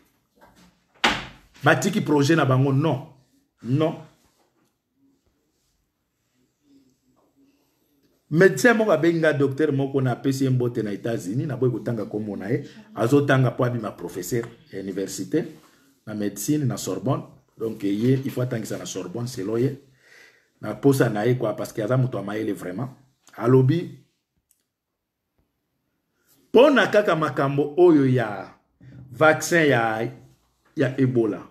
batiki projet na bango non. Non. Médecin moko benga docteur moko na P C mbote na États-Unis na boy ko tanga ko mona e azotanga po abima professeur à université na médecine na Sorbonne donc hier il faut attendre ça na Sorbonne c'est loyer na posa na e quoi parce que aza muto amaele vraiment alobi pona kaka makambo oyo ya vaccin ya ya Ebola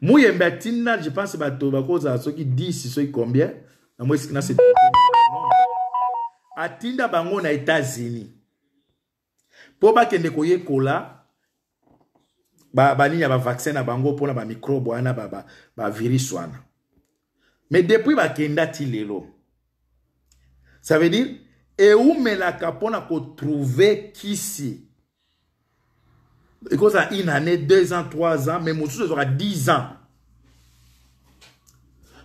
muyemba tinna je pense bato bakoza soki dix soki combien na moi sikina c'est atinda bango na États-Unis po bakende koyekola ba bani ya ba vaccin na bango pona ba microbe wana ba ba virus wana mais depuis bakenda ti lelo ça veut dire et où me la capona ko trouver qu'ici et cause à une année deux ans trois ans mais mon sous aura dix ans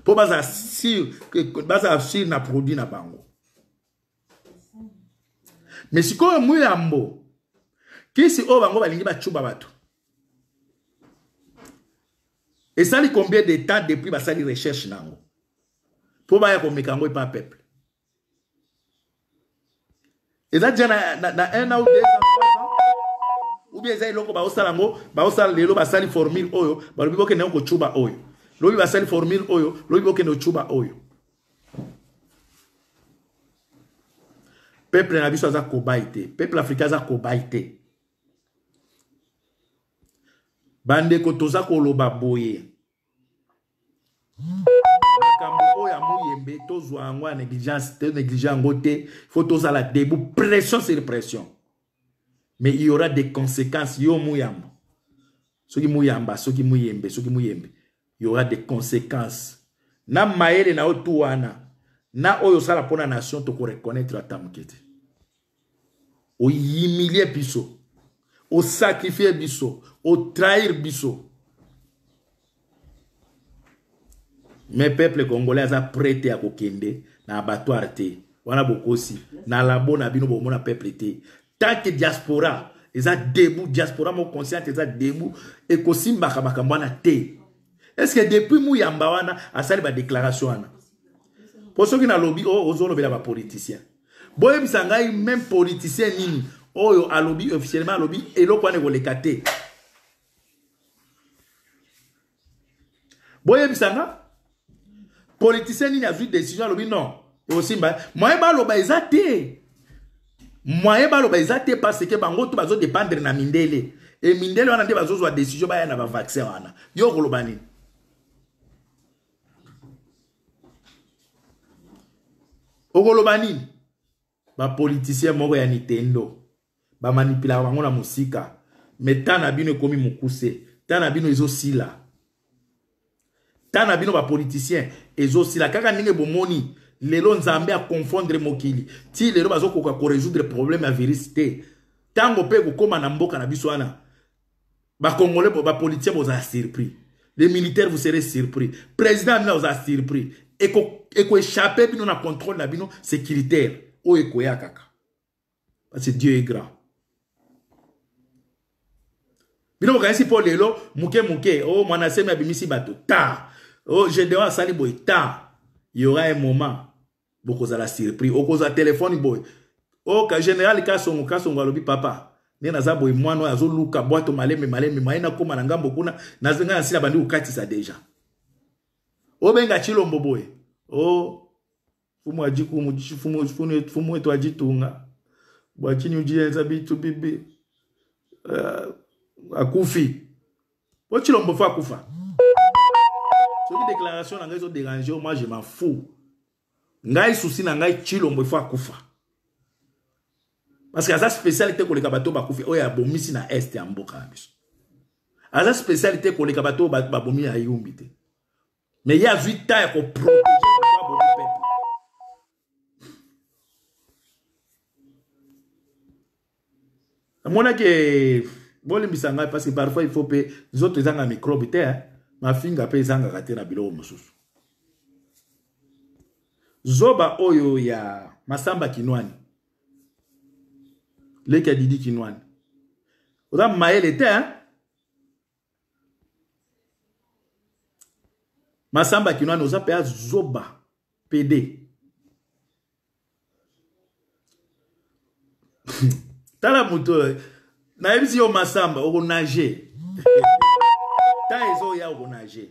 po baza sur que baza sur na produit na bango. Mais si quoi mouille à mot, qui si oh bango balingi bachuba bato. Et ça li combien de temps depuis bas ça li recherche nango. Pour bailler comme mekango et pas peuple. Et ça déjà na na un an ou deux ans trois ans. Ou bien ça iloko ba osalango ba osal lelo ba sali formule oyo ba lobi boke nango chuba oyo. Lobi ba sali formule oyo lobi boke no chuba oyo. Peuple n'a vu ça kobaité. Peuple africain ça kobaité. Bande kotoza koloba boye. Kambo ya muyembe tozo angwa négligence, négligence ngote, faut toza la debout pression sur pression. Mais il y aura des conséquences yo muyamba. Soki muyamba, soki muyembe, soki muyembe. Il y aura des conséquences. Na maele na otuana. Na oyo sala pona nation to ko reconnaître atamkete. O humilier biso. O sacrifier biso, o trahir biso. Mais peuple congolais a prêté à kokende na abattoir té. Wana bokosi na labo na bino bo mona peuple té. Tant que diaspora, eza debout diaspora mo conscient eza debout et kosimba kabaka mwana té. Est-ce que depuis muyamba wana asali ba déclaration wana? Pour ceux qui n'ont lobby, oh, ils ont lobby là-bas politicien. Bon, ils sont même politicien nini. Oh, ils ont lobby officiellement lobby et l'autre on est volé caté. Bon, ils sont politicien nini a vu décision lobby non. Et aussi bah, moi bah lobby exaté. Moi bah lobby exaté parce que bango tout baso dépendre na mindele et mindele on a des baso soit décision bah y a un vaccin on a. Yo kolobani. Ogolobanini ba politicien moko ya Nintendo ba manipula bango na musika metana bino komi mukuse tana bino ezo sila tana bino ba politicien ezo sila kaka ndenge bomoni lelo nzambe a confondre mokili ti lelo bazokoka ko résoudre problème ya virus te tango pe ko koma na mboka na biso wana ba congolais ba politicien boza surpris les militaires vous serez surpris président na boza surpris et ko échapper bino na contrôle la bino sécuritaire o ekoya kaka Parce que Dieu est grand. Bino mokasi po lelo muke muke oh manasemi abimisi bato ta oh Gédéon sali boy ta il y aura un moment bokoza la surprise okoza téléphone boy oh ka général ka songo ka songo alobi papa ne naza boy mwana oyo azoluka boato maleme maleme maina koma na ngambo kuna nazenga na sila bandi ukatisa déjà o benga chilombo boy oh fumu ajiku mu fumu fumu fumu eto ajitunga bwachini ujienza bitu bibi euh Akoufi. Pourquoi tu l'as pas fait à Koufa? C'est une déclaration dans les autres dérangés. Moi, je m'en fous. Ngai souci dans les tu l'as pas fait à Koufa. Parce que la spécialité pour les kabato bakoufi, oh ya bomi si na est en bokamis. La spécialité pour les kabato babomi a yumbité. Mais il y a huit ans pour protéger le peuple. À mon avis. Bon, parce que parfois il faut payer. Les autres ont un microbe. Ma fille a payé un gâteau à Bilo. Zoba Oyo ya Masamba Kinwani. Le Kadidi Kinwani. Vous avez maïe l'été. Masamba Kinwani, vous avez payé Zoba P D. T'as la mouton. Naïm si on masamba, on nage. Taïzo ya on nage.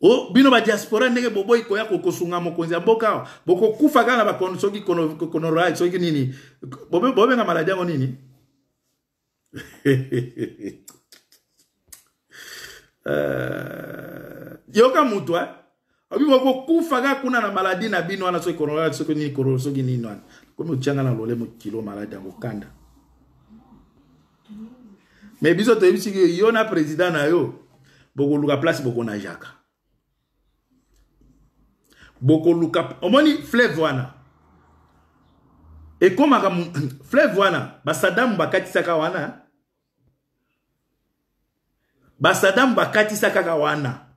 Oh, bino ba diaspora nege bobo ikoya kokosunga mokonzi mboka. Boko kufa kana ba konsoki kono kono right soki nini. Bobo bobo nga maladi ngo nini. Euh yoka mutu eh. Abi boko kufa kana kuna na maladi na bino ana soki kono right soki nini kono soki nini nani. Komo changa na lole mo kilo maladi ngo kanda. Mais biso te dit que yo na président na yo boko luka place boko na jaka boko luka omoni flevwana et comme flevwana ba Saddam bakatisa ka wana ba Saddam bakatisa ka wana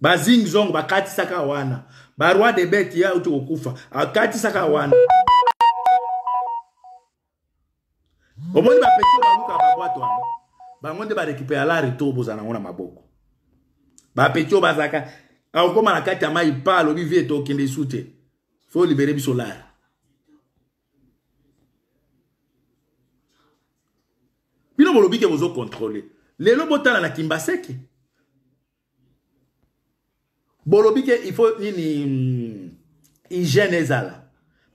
ba zing zong bakatisa ka wana ba roi de bête ya utu kokufa akatisa ka wana. Au moment où ma petite va nous capoter, va récupérer la retour pour zanangona maboko. Ma petite va zaka. Au moment la carte ma il parle, on lui vient au kende soute. Faut libérer le solaire. Puis nous volons que vous contrôlez. Les lois botan la kimbaseki. Bolobi que il faut ni hygiène ezala.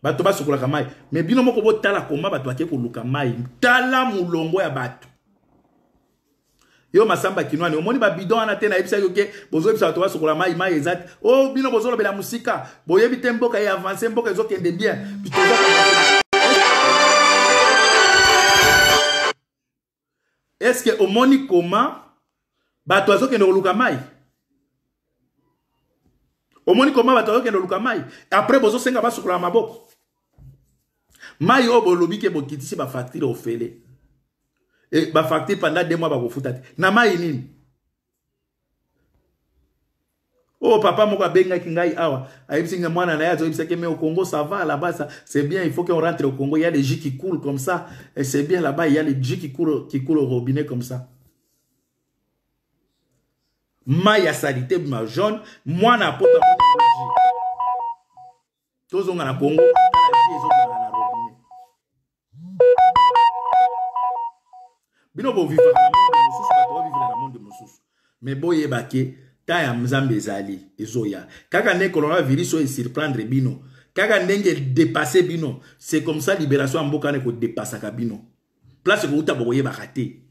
Bato ba sokola kamai mais bino moko botala koma bato ake koluka mai tala mulongo ya bato yo Masamba Kinwani omoni ba bidon ana tena ebisa yo ke bozo ebisa bato ba sokola mai mai exact oh bino bozo lobela musika boyebi te mboka ya avancer mboka ezo kende bien est-ce que omoni koma bato azo kende koluka mai omoni koma bato azo kende koluka mai après bozo senga ba sokola maboko mayo bolobi ke bokitisi ba facture ofele et ba facture pendant deux mois ba kofuta te na mai nini oh papa moko abenga ki ngai awa ayibisinga mwana na yazo ibiseke mais au Congo ça va là-bas ça c'est bien il faut qu'on rentre au Congo il y a des jus qui coulent comme ça et c'est bien là-bas il y a les jus qui coulent qui coulent au robinet comme ça mai ya salité ma jaune mwana pota tozonga na Congo bino bo vivre na monde mosusu ba to vivre na monde mosusu mais boye baké ta ya mzambe ezali ezoya kaka ne coronavirus o surprendre bino kaka ndenge dépasser bino c'est comme ça libération mboka ne ko dépasser ka bino place ko uta boye ba raté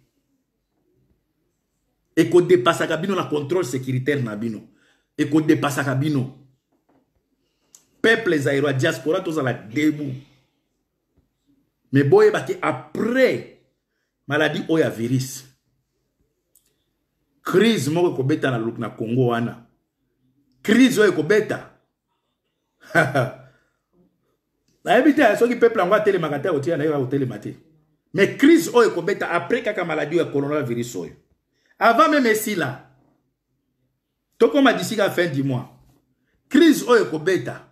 et ko dépasser ka bino la contrôle sécuritaire na bino et ko dépasser ka bino peuple zairo diaspora toza la debout mais boye baké après maladie oya virus. Crise moko ko beta na luk na Congo wana. Crise oya ko beta. Na ebita soki peuple ngwa tele makata otia na yo tele maté. Mais crise oya ko beta après kaka maladie ya coronavirus oya. Avant même ici là. Toko ma d'ici la fin du mois. Crise oya ko beta.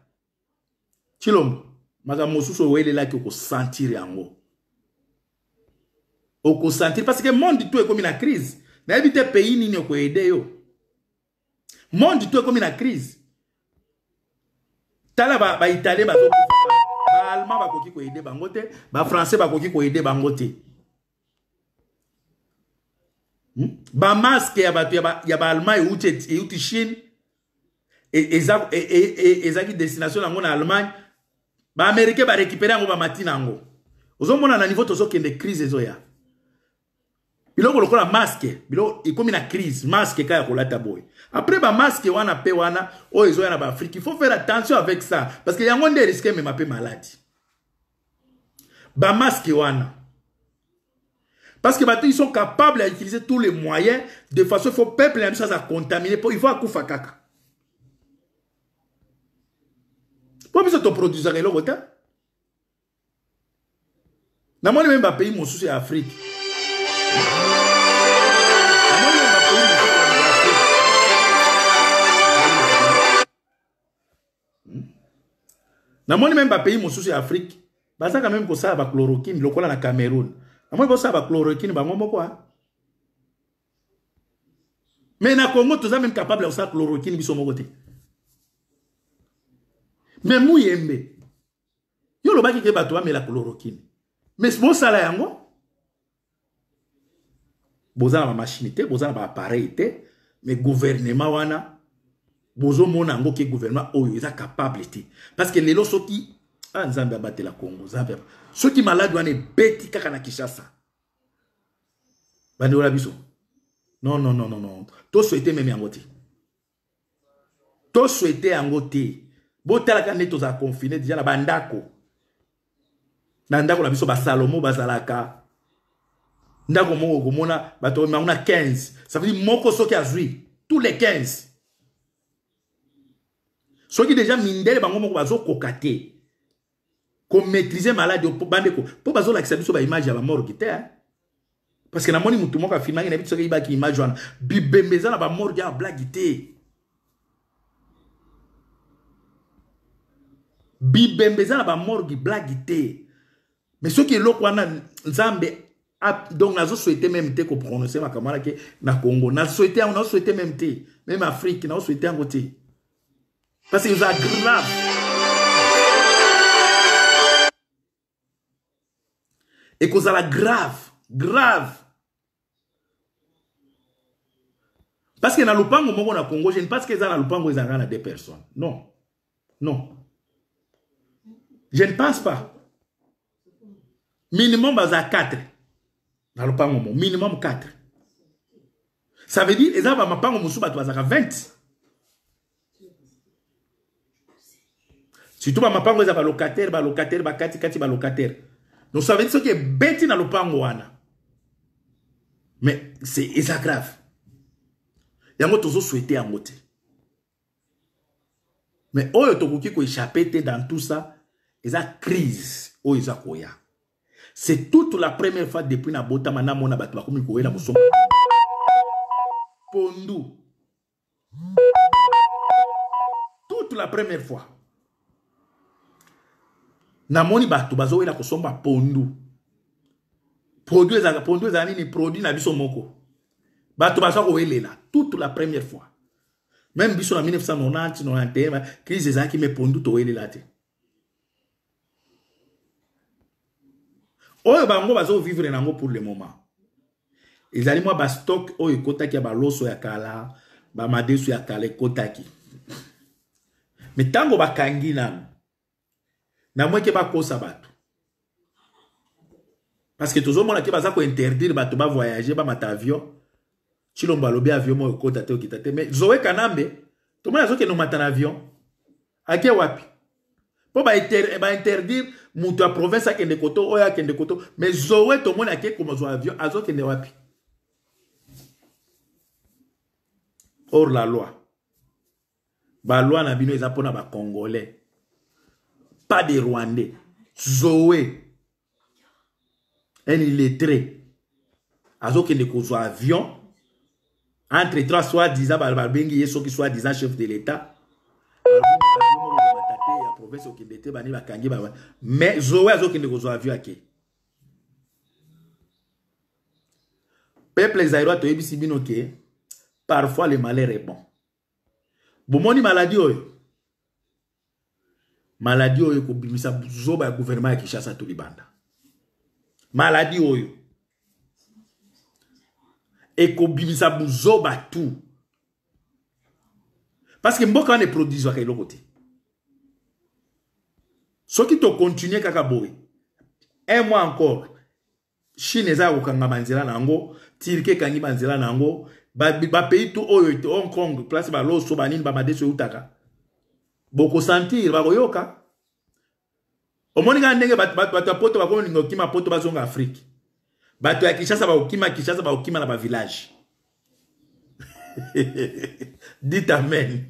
Chilombo. madame Mosuso oué là que vous sentir en haut. Vous sentir parce que le monde tout est comme une crise. N'habite pays ni ne peut aider yo. Monde tout est comme une crise. Tala ba ba italien ba zo ba allemand ba koki ko aider bangote, ba français ba koki ko aider bangote. Ba masque ya ba ya ba allemand et outi et outi Chine. Et ça et ça qui destination en Allemagne. Ba américain ba récupérer en ba matina ngo. Ozomona na niveau tozo kende crise ezoya. Biloko lokola masque, biloko ikomi na crise, masque kaya kolata boy. Après ba masque wana pe wana, o ezoya na ba Afrique. Il faut faire attention avec ça parce que yango nde risque même pe maladie. Ba masque wana. Parce que bato ils sont capables à utiliser tous les moyens de façon faut peuple même ça ça contaminer pour il faut akufa kaka. Pourquoi ça te produisait le retard? Dans le même pays, mon souci est l'Afrique. Dans le même pays, mon souci est l'Afrique. Parce que quand même, ça va chloroquine, le cola na Cameroun. Dans le même ça va chloroquine, bah moi quoi? Mais na Congo, tous les même capables de faire chloroquine, ils sont mauvais. Mais moi, je suis le bas qui est battu, mais la chloroquine. Mais c'est bon, ça là, il y a besoin de machine, besoin d'appareil, mais le gouvernement, il y a besoin de gouvernement, il y a capable. Parce que les gens qui ont battu la Congo, ceux qui sont malades, ils sont bêtes, ils ont Kinshasa. Non, non, non, non, non. Tout souhaité, même en côté. Tout souhaité en côté. Botala kané toza confiné déjà na bandako. Na ndako la biso ba Salomo bazalaka. Ndako moko komona bato mauna quinze. Ça veut dire moko soki azui tous les quinze. Soki déjà mindele bango moko bazo kokate. Ko maîtriser malade po bandeko. Po bazo la kisabiso ba image ya ba mort kité. Parce que na moni mutu moko afirma ngene biso ki ba ki image wana. Bibembeza na ba mort ya blague té. Bibembeza na ba morgue blague té. Mais ce qui est loko wana nzambe donc nazo souhaité même té ko prononcer ma kamara ke na Congo na souhaité on a souhaité même té même Afrique na souhaité en côté. Parce que ça grave. Et que ça la grave, grave. Parce que na lupango moko na Congo, je ne pense que ça na lupango ezanga na deux personnes. Non. Non. Je ne pense pas. Minimum à quatre. Dans le pango, minimum quatre. Ça veut dire, ils ont ma pango moussou à vingt. Surtout, ma pango, ils ont locataire, locataire, locataire, locataire, locataire. Donc, ça veut dire ce qui est bête dans le pango. Mais c'est grave. Il y a toujours souhaité en côté. Mais, oh, il y a échappé dans tout ça. C'est la crise. C'est toute la première fois depuis na bota mana mona bato bakomi ko yela musongo. Pondu. Toute la première fois. Na moni bato bazo yela ko somba pondu. Produit za pondu za nini produit na biso moko. Bato bazo ko yelela toute la première fois. Même biso na mille neuf cent quatre-vingt-dix quatre-vingt-onze crise za ki me pondu to yelela te. Oyo bango bazo vivre nango pour le moment. Ils allaient moi ba stock oyo kotaki ba loso ya kala, ba madesu ya kala kotaki. Mais tango ba kangi nan. Na moi ke ba kosa bato. Parce que tozo mona ke baza ko interdire bato ba voyager ba mata avion. Chilomba lobi avion mo kotate okitate mais zowe kanambe to mona zoke no mata avion. Ake wapi? Pour interdire la province à Kendekoto, Oya Kendekoto, mais Zoé, tout le monde a été comme un avion, Azo Kendewapi. Or la loi. La loi n'a bino ezapona ba Congolais. Pas des Rwandais. Zoé. Un illettré. Azo Kendekoto avion. Entre trois soi-disant, Balbengi, ceux qui soi-disant chef de l'État. province okebete bani bakangi ba mais zoé azokende kozwa vue ake peuple exaïrois to ebisi bino ke parfois le malheur est bon bomoni maladie oyo maladie oyo ko bimisa zoba ya gouvernement ya Kinshasa to libanda maladie oyo et ko bimisa buzoba tout parce que mboka ne produiswa ka ilokote ce qui to continuer kaka boy un mois encore Chine za kokanga banzela nango Turquie kangi banzela nango ba pays tout oyo Hong Kong place ba loso banini ba madeso utaka boko sentir ba koyoka omoni ka ndenge bat bat poto ba koninga kima poto ba zonga Afrique bato ya Kinshasa ba okima Kinshasa ba okima na ba village dites amen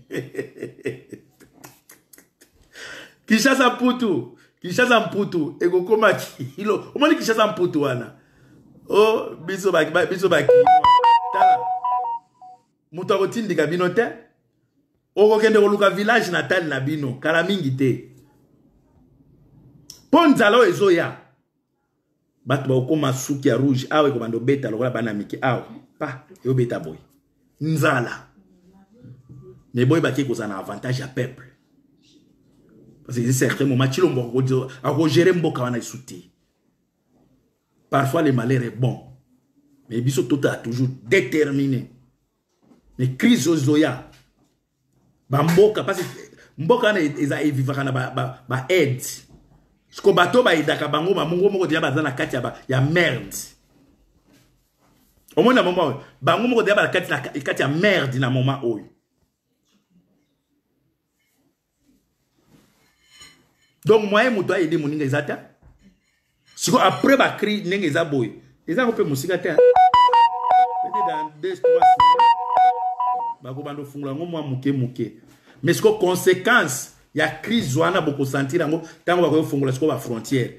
Kinshasa mputu Kinshasa mputu eko koma kilo omoni Kinshasa mputu wana oh biso ba biso ba ta muta rotine de gabinote okokende koluka village natal na bino kala mingi te ponzalo ezoya bato bakoma suki ya rouge awe ko bando beta lokola bana miki awe pa yo beta boy nzala ne boy baki ko sana avantage ya peuple parce que c'est certains moments chilombo ko ko gérer mboka wana isuti parfois le malheur est bon mais biso tota a toujours déterminé les crises ozoya bamboka parce que mboka na eza evivaka na ba ba aide sko bato ba idaka bango bamungo moko dia bazana kati ya ya merde au moins na moment bango moko dia ba kati na kati ya merde na moment oyo donc moi moto a aidé moninga ezata siko après ba cri ninga ezaboy ezako pe musika te peut-être dans deux trois mais ce que conséquence il y a crise wana beaucoup sentir tango ba ko fungula ce ba frontière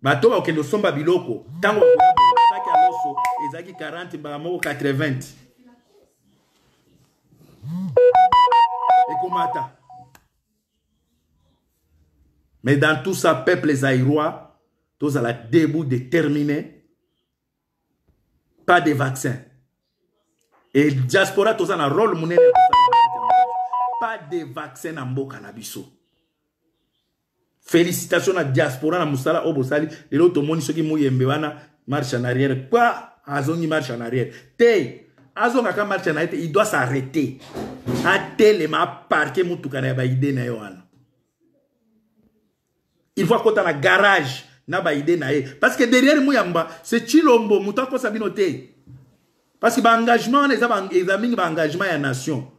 ba to ba ko somba biloko tango ba ka loso ezaki quarante ba mo quatre-vingts et komata mais dans tout ça peuple zaïrois tous à la début déterminé pas de vaccins. Et diaspora tous en a rôle monnaie pas de vaccin en mboka na biso félicitations à diaspora na musala obosali et l'autre monde ceux qui mouyembe wana marche en arrière quoi azongi marche en arrière té azonga ka marche en arrière il doit s'arrêter à tellement parquer mutuka na ba idée na yo wana il voit qu'on a la garage na ba idée na parce que derrière mouyamba c'est chilombo mutako sabino té. Parce que l'engagement, les examens, l'engagement est la nation.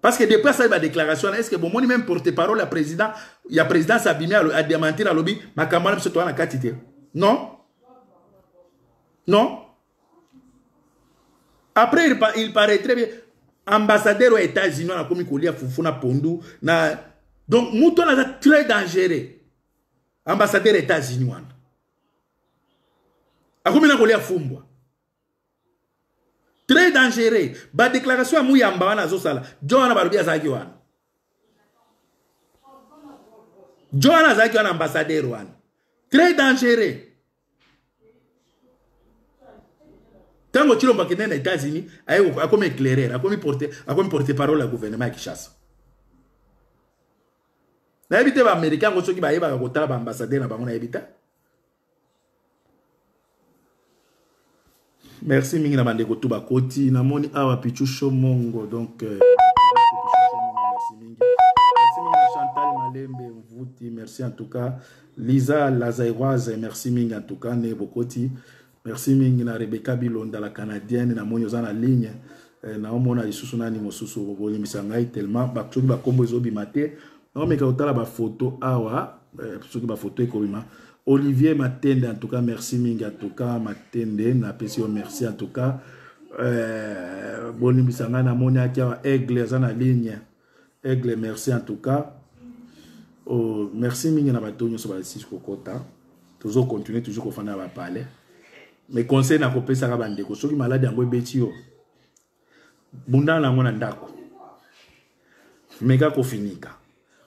Parce que depuis ça, il y a une déclaration. Est-ce que bon, moi, même porte-parole, le président, il y a président Sabine à démentir à lobby, ma camarade, c'est toi, la quantité. Non? Non? Après, il, par, il paraît très bien. Ambassadeur aux États-Unis, on a commis collier à Fufuna Pondu. Na... Donc, Mouton a très dangereux. Ambassadeur aux États-Unis. A commis collier à Fumboa. Très dangereux. Ba déclaration à Mouyamba wana zosala. John Balubi azaki wana. John azaki wana ambassadeur wana. Très dangereux. Tango chilomba kende na États-Unis, a comme éclairer, a comme porter, a comme porter parole au gouvernement qui chasse. Na ebité ba américain ko soki ba yeba ko tala ba ambassadeur na bango na ebita. Merci mingi na bandeko tout ba koti na moni awa pichu shomongo donc euh, merci mingi merci mingi Chantal Malembe Mvuti merci en tout cas Lisa Lazairoise merci mingi en tout cas ne bokoti merci mingi na Rebecca Bilonda la canadienne na moni ozana ligne na omona lisusu nani mosusu bokoli misangai tellement ba tout ba kombo ezobi mate na omeka otala ba photo awa soki ba photo ekomima Olivier Matende, en tout cas, merci Minga, en tout cas, Matende, na pesio merci, en tout cas. Euh, Boni Bissanga, na moni akia, Aigle, zana ligne. Aigle, merci, en tout cas. Oh, merci Minga, na batonyo, so balisi, kokota. Toujours continuer, toujours qu'on va parler. Mais conseil, na kopé, sa rabande, ko, soki malade, en goye betio. Bunda, na mona ndako. Mega kofinika.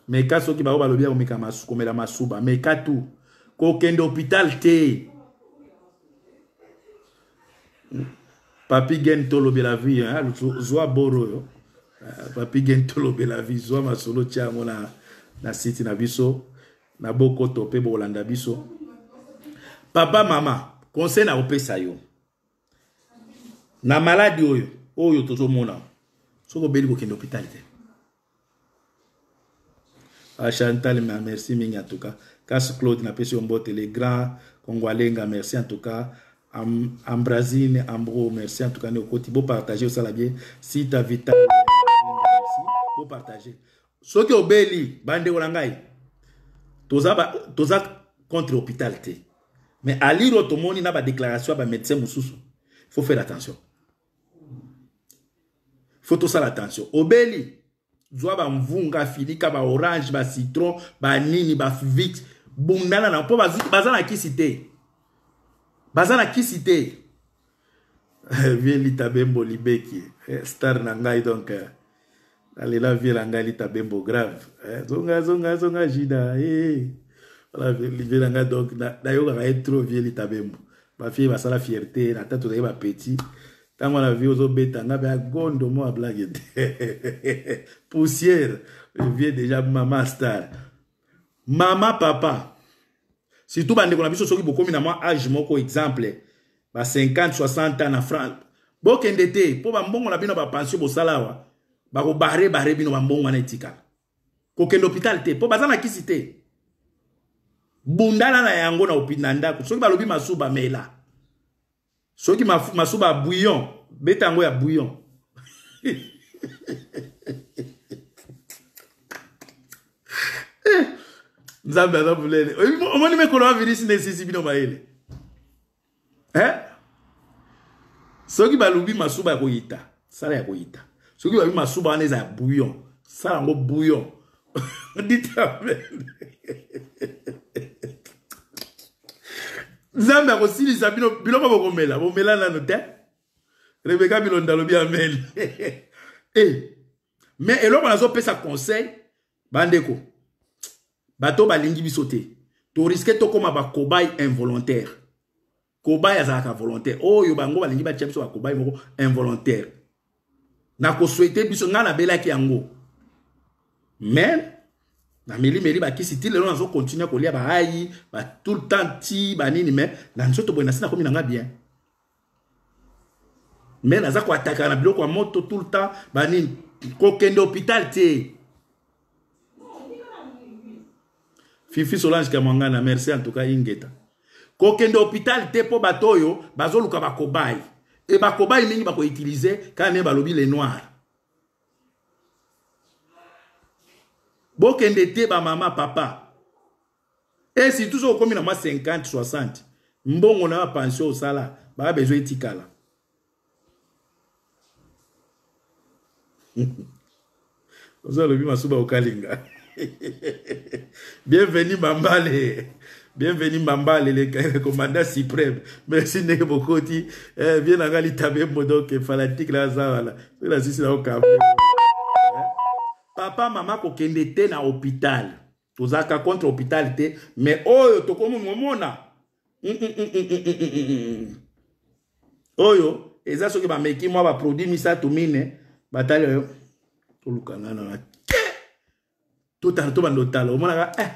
meka soki ba balobi komeka masu komela masuba meka tu ko kende hôpital te papi gento lobe la vie hein zoa boro papi gento lobe la vie zoa masolo tiango na na siti na biso na boko tope bolanda biso papa mama conseil na opesa yo na maladi oyo oyo tozomona soko beli ko kende hôpital te. Ah, Chantal, merci Mingi en tout cas. Casse Claude, n'a pas su emboîter les grands Congolenga, merci en tout cas. Am, Ambrazine, Ambro, merci en tout cas. Nous continuons à partager au salabier. Si ta vitale, merci pour partager. Ce qui obéli, bande olangai, toza toza contre l'hôpital té. Mais à lire automoni n'a pas déclaration par médecin Moussoussou. Il faut faire attention. Il faut tout ça l'attention. Obéli. Zwa ba mvunga filika ba orange ba citron ba nini ba fivix bongana na po bazana ki cité bazana ki cité vieni litabembo libeki star na ngai donc allez la vie la ngai litabembo grave zonga zonga zonga jida eh la vie la ngai donc d'ailleurs va être trop vieni litabembo ba fille ba sala fierté na tata to ba petit. Quand on a vu aux bêtes, on a vu à Gondomo à blague. Poussière, je viens déjà maman star. Maman, papa. Surtout, quand on a vu ce qui est beaucoup, on a âge, mon exemple, cinquante, soixante ans en France. Bon, qu'un d'été, pour un bon, on a vu nos pensions au salaire. Barre, barre, barre, bien, on a bon, on a étiqué. Qu'aucun hôpital, t'es. Pour pas ça, qui cité. Bundana, la yango, na opinanda. Ce qui va l'objet, ma souba, mais là. Ce qui m'a m'a souba à bouillon, bétango à bouillon. Nous avons besoin de l'aide. Au moins, nous avons virus nécessité de l'aide. Hein? Ce qui m'a l'oublié m'a souba à goïta. Ça l'a goïta. Ce qui m'a l'oublié m'a souba à bouillon. Ça l'a bouillon. Dites-moi. Zamba aussi les amis non bilonga bokomela bomela na note Rebecca bilonda lobi amel eh mais eloko nazo pesa conseil bandeko bato balingi bisoté to risque to koma ba kobaye involontaire kobaye azaka volontaire oh yo bango balingi ba chepso ba kobaye moko involontaire na ko souhaiter biso nga na bela ki yango mais na meli meli ba ki sitile lo nazo continuer ko lia ba hayi ba tout le temps ti ba nini mais na nzoto bo na sina komi na nga bien mais naza ko ataka na biloko moto tout le temps ba nini ko kende hôpital ti Fifi Solange Kamangana merci en tout cas ingeta ko kende hôpital ti po batoyo bazo luka ba kobaye et ba kobaye mingi ba ko utiliser quand ne ba lobi les noirs. Bon, qu'en était ma maman, papa. Et si tout ça, on combine à cinquante, soixante. Bon, on a pensé au salaire. Bah, besoin de tika là. Vous avez vu ma souba au Kalinga. Bienvenue, Mambale. Bienvenue, Mambale, le commandant suprême. Merci, Nekobokoti. Bien, on a l'itabe, Modo, qui est fanatique là, ça, là. C'est la Sicile au Cap. Papa, maman, ko kende te na hôpital. Tozaka contre hôpital te. Mais oyo, tokomo momona. Oyo, eza soki ba meki moi ba produit misa tumine. Batale yo. To lukana na. To tanto bandotala. Omona ka eh.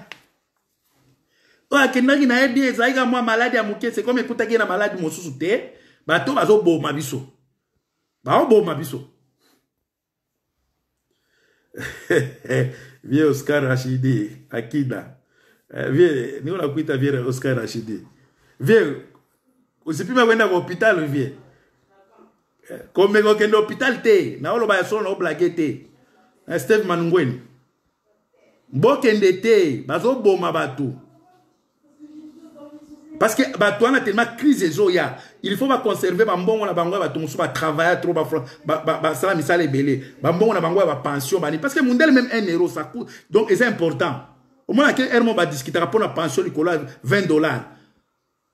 Oya kenaki na e bien ezaiga moi malade ya muke, c'est comme ekutaki na malade mosusu te. Ba to bazo bo mabiso. Ba bo mabiso. Vieux Oscar Rachidi, Akida. Vieux, nous la quitté vieux Oscar Rachidi. Vieux, vous savez pas où l'hôpital vieux. Comme vous avez l'hôpital té, na olo ba son no blague té. Steve Manungwen. Bokende té, bazo boma batu. Parce que batu a tellement crise zoya, il faut pas conserver bambon na bango batu musu ba travailler trop ba ba ba sala misale belé. Bambon na bango ba pension bani parce que mundel même un euro ça coûte. Donc c'est important. Au moins que Hermo ba discuter pour la pension Nicolas vingt dollars.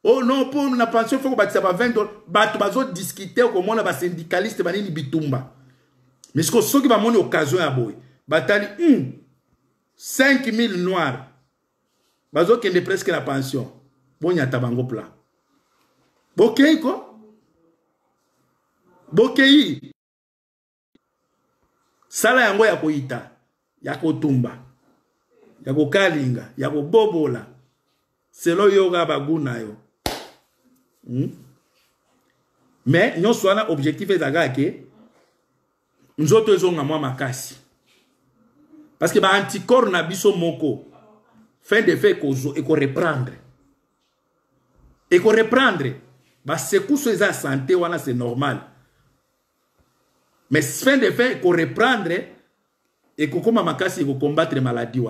Oh non pour la pension faut ba ça ba vingt dollars. Batu bazo discuter au moins ba syndicaliste bani ni bitumba. Mais ce que ceux qui ba mon occasion ya boy. Batali cinq mille noirs. Bazo kende presque la pension. Bonya tabango plat. Bokei ko? Bokei. Sala yango ya koita, ya kotumba, ya kokalinga, ya kobobola. Selo yoga baguna yo. Hmm? Mais nous sommes objectifs de la que nous autres sommes à moi ma casse. Parce que l'anticorps n'a pas moko. Fin de fait et qu'on reprendre. Et qu'on reprendre. C'est que ce la santé, c'est normal. Mais fin de fait qu'on reprendre et qu'on combatte et qu'on combattre les maladies.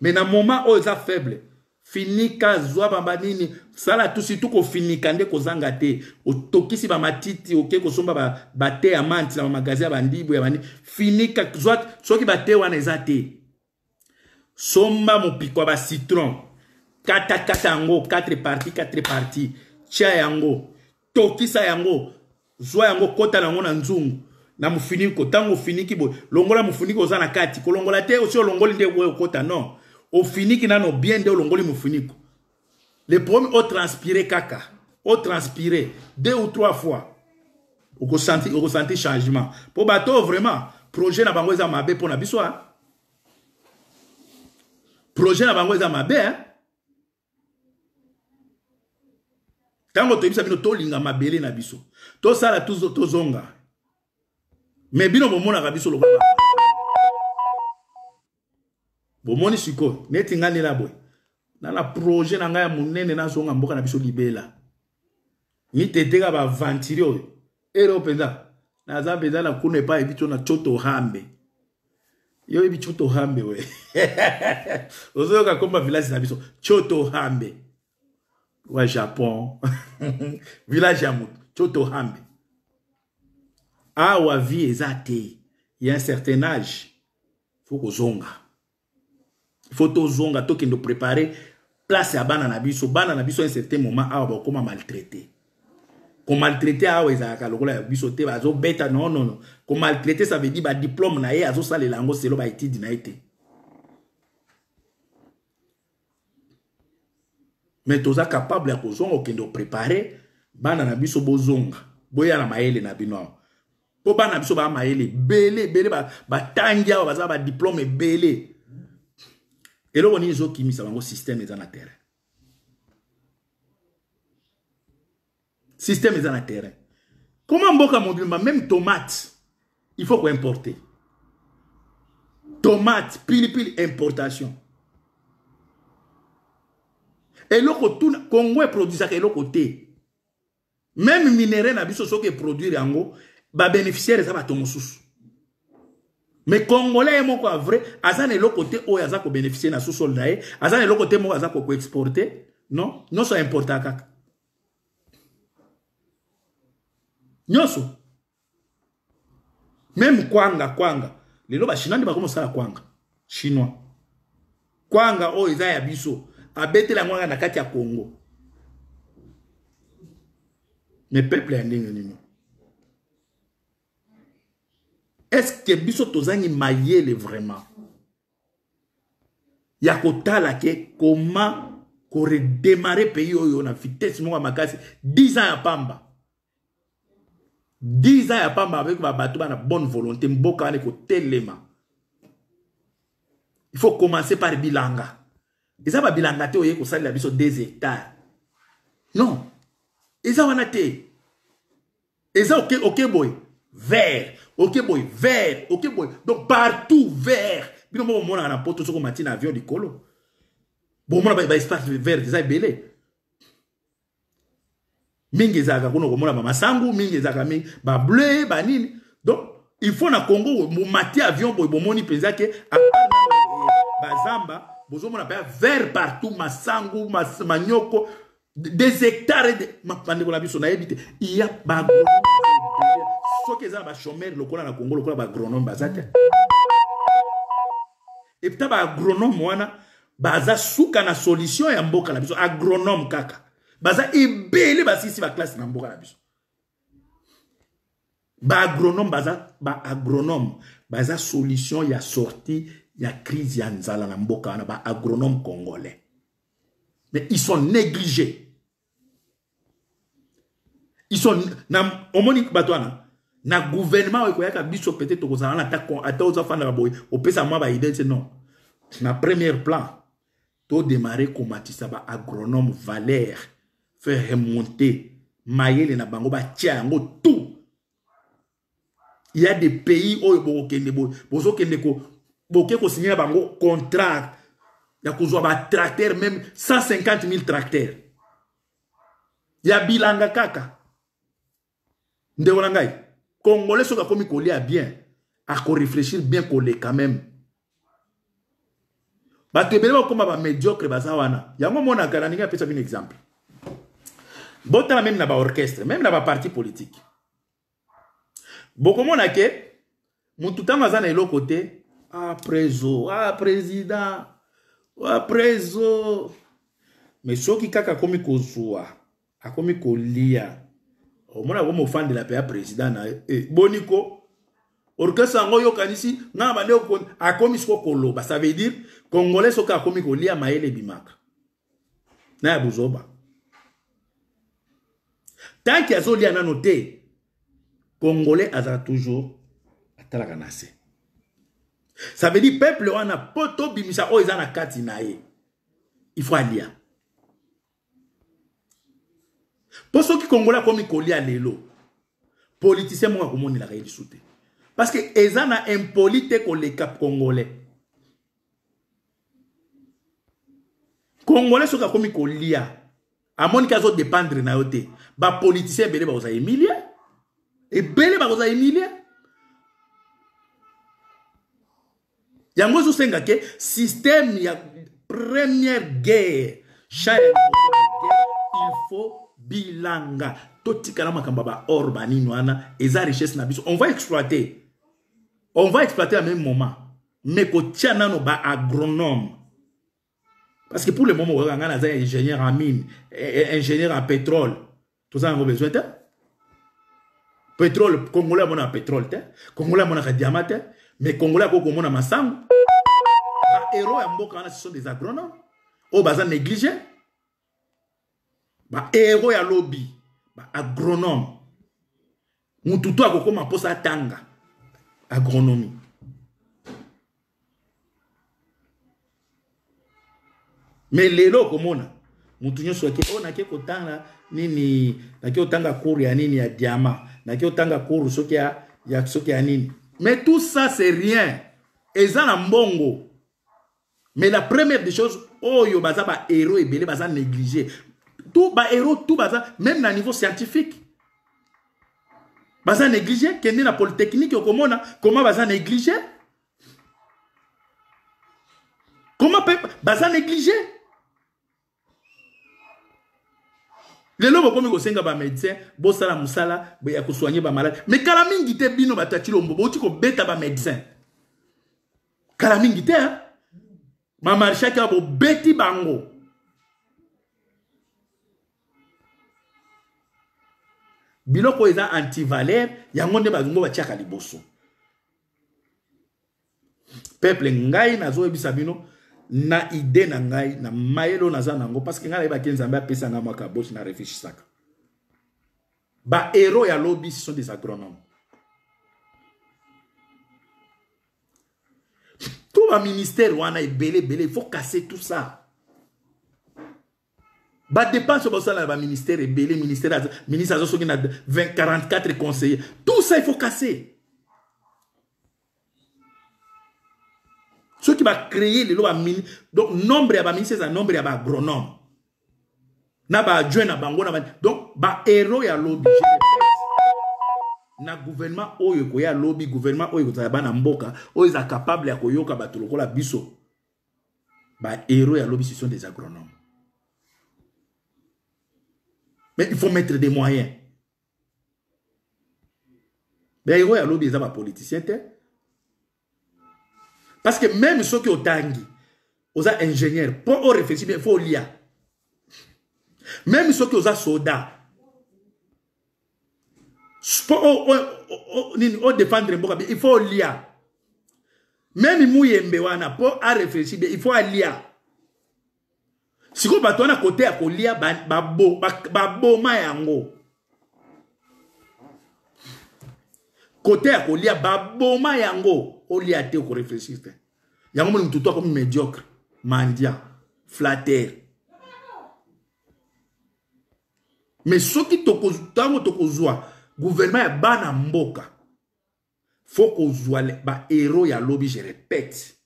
Mais dans le moment où ils sont faibles, finika zwa bamba nini sala tu si tu ko finika nde ko zanga te o tokisi ba matiti oke ko somba ba bate amanti na magasin ba ndibu ya bani finika zwa soki bate wana ezate somba mo piko ba citron kata kata ngo quatre parties quatre parties cha yango tokisa yango zwa yango kota na ngo na nzungu na mufiniko tango finiki bo longola mufiniko za na kati ko longola te o sio longoli nde we kota non. Au fini qui n'a bien de l'ongoli moufiniko. Les premiers ont transpiré caca. Ont transpiré deux ou trois fois. Vous ressentez le changement. Pour bateau, vraiment, projet n'a pas besoin de m'abé pour n'abissoir. Projet n'a pas besoin de m'abé. Tant que tu as dit, tu as m'abélé n'abissou. Tout ça, là, tous autres zonga. Mais bien, au moment où on a rabissou le baba. Bon, mon isiko, netinga ni la boy. Dans la projet, n'a pas mon nez, n'a son amboka n'a biso libéla. Ni tete ga ba ventirio. Ero peza. Na za peza la kune pa ebito na choto hambe. Yo ebi choto hambe we. Ozo ka komba village na biso. Choto hambe. Wa Japon. Village ya mut. Choto hambe. Ah wa vie ezate. Il y a un certain âge. Faut ko zonga. Photo zonga to qui nous préparer place à bananabiso bananabiso à un certain moment ah bah comment maltraiter qu'on maltraiter ah ouais ça calogole biso te bazo bêta non non non qu'on maltraiter ça veut dire bah diplôme naie azo sale lango c'est le bah étude naite mais tous a capable à cause zonga qui nous préparer bananabiso bozonga boya la maïle na bino pour bananabiso bah maïle belé belé bah bah tangia bah ça bah diplôme belé. Et là, on a des qui mis un système dans la terre. Système dans la terre. Comment on même tomate, il faut qu'on importe. Tomate, pile, pile, importation. Et là, tout le Congo produit ça, et l'autre côté. Même minéraux, n'a ce qui produit en haut, les bénéficiaires, ça va tomber sous. Mais Congolais, ils sont vrais. Ils ont le côté où ils ont bénéficié de ce soldat. Ils ont le côté où ils ont exporté. Non, non, c'est important. Non, c'est même Kwanga, Kwanga. Les Chinois ne vont pas commencer à Kwanga. Chinois. Kwanga, oh, ils ont abisso. Abete la Kwanga na kati ya Congo. Mais peuple est indien. Est-ce que biso tozangi mayele vraiment? Ya kotala ke comment ko redémarrer pays oyo na vitesse moko makasi dix ans ya pamba. dix ans ya pamba avec ba bato ba na bonne volonté mboka ne ko telema. Il faut commencer par bilanga. Eza ba bilanga te oyo ko salela biso deux hectares. Non. Eza wana te. Eza OK OK boy. Vert, ok boy, vert, ok boy. Donc partout vert. Bien au moment on a porté ce qu'on m'a dit l'avion du colo. Bon moment on a espace vert, ça est belé. Mingezaga, on a au moment on a masangu, mingezaga, ming, bah bleu, bah nini. Donc il faut na Congo, mon maté avion boy, bon moni pensa que bah zamba, bon moment on a vert partout, masangu, mas manioko, des hectares de, ma pande pour la vie son a évité. Il y a bah que ça va chômer le cola na Congo le cola agronome bazate et puis ba agronome wana baza souka na solution ya mboka na biso agronome kaka baza ebele basisi ba classe na mboka na biso ba agronome baza ba agronome baza solution ya sortie ya crise ya nzala na mboka wana ba agronome congolais. Mais ils sont négligés. Ils sont na omonique batwana na gouvernement ekoyaka biso peut-être kozana ta ata ozafana boy opesa mwa ba idée non. Na premier plan to démarrer komatisa ba agronome Valère faire remonter Mayele na bango ba tia yango tout. Il y a des pays où il y a des contrats. Il y a des tracteurs, même cent cinquante mille tracteurs. Il y a bilanga kaka. Les Congolais sont bien. À réfléchir bien quand même. Il y a un exemple. Même dans l'orchestre, même dans le parti politique. Beaucoup mon ake, mon tout temps mazana ilo côté, ah préso, ah président, ah préso. Mais ceux qui kaka komi kozua, a komi kolia, au moins on me fan de la paix président na eh boniko. Orkesa ngoyo kanisi na bande okon a komi sko koloba, ça veut dire congolais soka komi kolia maele bimaka. Na buzoba. Tant qu'il y a zoli ana noté. Congolais a toujours atalaganassé. Ça veut dire peuple on a poto bimisa o izana katinae. Il faut aller. Pour ceux qui congolais comme ikolia lelo. Politicien moi comme on la réelle souté. Parce que ezana impolite ko le cap congolais. Congolais soka comme ikolia. Amon kazo dépendre na yote. Ba politicien belé ba oza Emilia. Et belé ba koza Emilia. Yango zo senga ke système ya première guerre. Chaque il faut bilanga. Toti kana makamba ba or banino ana eza richesse na biso. On va exploiter. On va exploiter à même moment. Mais ko tiana no ba agronome. Parce que pour le moment on a un ingénieur à mine, ingénieur à pétrole. Tout ça on a besoin de pétrole, congolais mon a pétrole te, congolais mon a diamant te, mais congolais beaucoup mon a massang. Ba héros ya mboka wana sont des agronomes, au baza négligé. Ba héros ya lobby, ba agronome. Mutu to akokoma posa tanga agronomie. Mais lelo komona mutu nyonso ke ona ke kotanga nini naki otanga cours ya nini ya diamant naki otanga cours soki ya ya soki ya nini mais tout ça c'est rien eza na mbongo mais la première des choses oyo baza ba héros ebele baza négliger tout ba héros tout baza même na niveau scientifique baza négliger kende na polytechnique okomona comment baza négliger comment peut baza négliger. Les gens qui sont médecins, ils sont soignés, ils malades. Mais quand ils sont bino ils sont bêta médecins. Quand ils sont bêta bango. Biloko eza anti-valeur, yango nde bazungu batiaka liboso. Peuple ngai na zo ebisa bino. Na idée na ngai na mayelo na zanango parce que ngai ba kenzamba pesa na maka boss na réfléchissaka ba héros ya lobby sont des agronomes tout ba ministère wana e belé belé il faut casser tout ça ba dépense ba sala ba ministère e belé ministère ministère zo sokina vingt quarante-quatre conseillers tout ça il faut casser. Ceux qui va créer les lois mini donc nombre à ministres à nombre à agronome na ba joint na bango na donc ba héros ya lobby na gouvernement oyo ko ya lobby gouvernement oyo za ba na mboka oyo za capable ya koyoka bato lokola biso ba héros ya lobby ce sont des agronomes mais il faut mettre des moyens ba héros ya lobby za ba politicien te. Parce que même ceux qui ont tangi, aux ingénieurs, pour réfléchir, il faut lire. Même ceux qui ont soda, pour défendre, il faut lire. Même Mouyembe wana pour à réfléchir, il faut aller à. Si vous avez un côté à Kolia, babo, babo, mayango. Côté à Kolia, babo, mayango. Olia te ko réfléchir. Il y a un moment où tout est comme médiocre, mendiant, flatteur. Mais ce qui le gouvernement est ban mboka. Faut qu'on soit les héros ya lobby, je répète.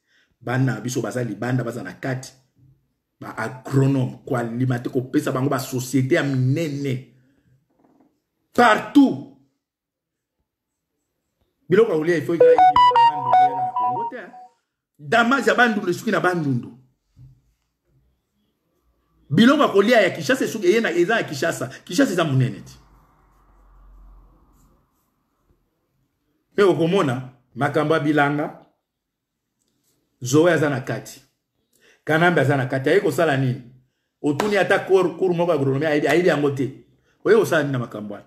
Bana biso baza libanda baza na kati. Ba agronome kwa limate ko pesa bango ba société ya minene. Partout. Biloko olia il faut que Dama za bandundu suki na bandundu. Biloko olia ya Kinshasa suki yena eza ya Kinshasa. Kinshasa za munene. Au Komona, Makamba Bilanga, Zoé Azanakati, Kanamba Azanakati, Aiko Salani, Otuni Atakor, Kurmoba Gronomé, Aïdi Angoté, Oyo Salani Makamba.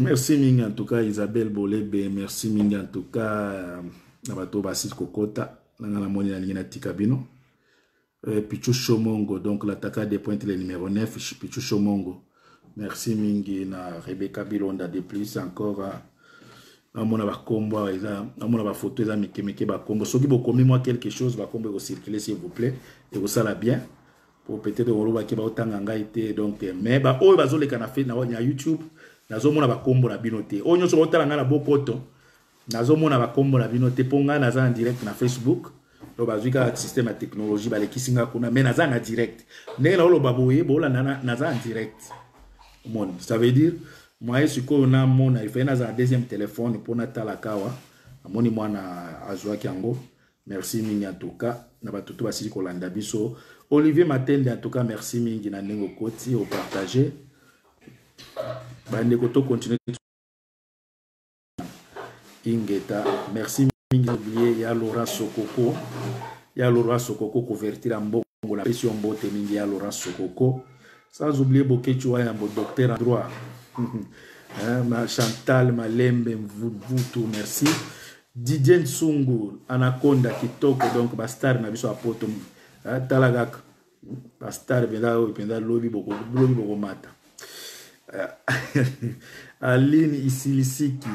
Merci Mingi en tout cas, Isabelle Bolebe, merci Mingi en tout cas, Nabato Basit Kokota, Nangala Moni Alina Tikabino, Pichu Chomongo, donc l'attaque des pointes, le numéro neuf, Pichu Chomongo. Merci Mingi na Rebecca Bilonda de plus encore à mon abakombo et à mon abafoto et à mes kemeke bakombo. Si vous commettez moi quelque chose, bakombo vous circulez s'il vous plaît et vous salez bien pour peut-être vous voir qui va autant engager donc mais bah oh bah zole canafé na on y a YouTube na zo mon abakombo la binoté oh nous sommes autant na la bokoto na zo mon abakombo la binoté ponga na zan direct na Facebook lo bah zika système à technologie bah les kisinga kuna mais na zan na direct nela lo baboué bola na na zan direct. Ça veut dire, moi, je suis qu'on a mon deuxième téléphone pour Natala Kawa. Mon a Azwa Kiango. Merci Mingi en tout cas. Olivier Matende en tout cas, merci Mingi na Nengo Koti au partager. Bandekoto continue. Ingeta, merci Mingi oublié. Ya Laurent Sokoko. Ya Laurent Sokoko convertir en bongo la pression bote Mingi ya Laurent Sokoko. Sans oublier Boketua et un docteur en droit. Chantal, Malembe, vous, vous tout, merci. Didier Nsungu, Anaconda, Kitoko, donc Bastar, Nabiso Apoto, Talagak, Bastar, Bendao, Bendao, Lobi, Boko, Lobi, Boko, Mata. Aline, Isilisiki.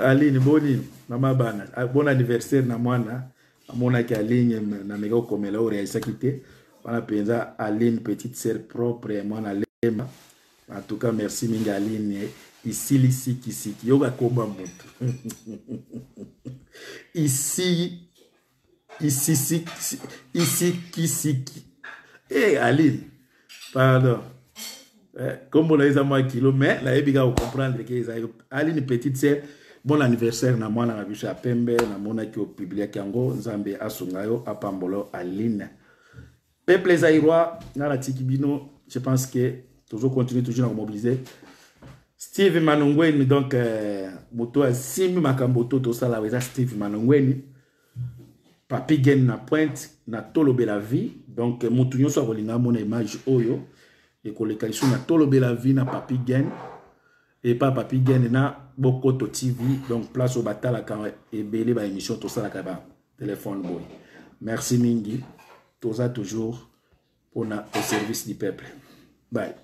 Aline, Bonine, Mama Bana. Bon anniversaire, Namwana. Amona qui aligne, Namego, comme elle aurait s'acquitté. On a pensa Aline, petite sœur propre, moi Aline. En tout cas, merci Mingi Aline. Ici, ici, ici, yoga komba moto. Ici, ici, ici, ici, ici. Eh Aline, pardon. Comme on a eu un kilo, mais la Ebiga va comprendre que Aline, petite sœur, bon anniversaire na moi na biche à Pembe, na mona qui au public Kango, Nzambe asungayo apambolo Aline. Peuple Zaïrois, je pense que toujours continuer toujours à mobiliser. Steve Manongweni, donc, moto Simi Makamboto, tout ça, là, Steve Manongweni, Papi Gen na pointe, na tolobé la vie, donc, moutouillon soit volinga mon image Oyo, et collectation na tolobé la vie, na Papi Gen, et pas Papi Gen, na Bokoto T V, donc, place au bataille, et belé, ba émission, tout ça, là, téléphone, boy. Merci Mingi. Toujours au service du peuple. Bye.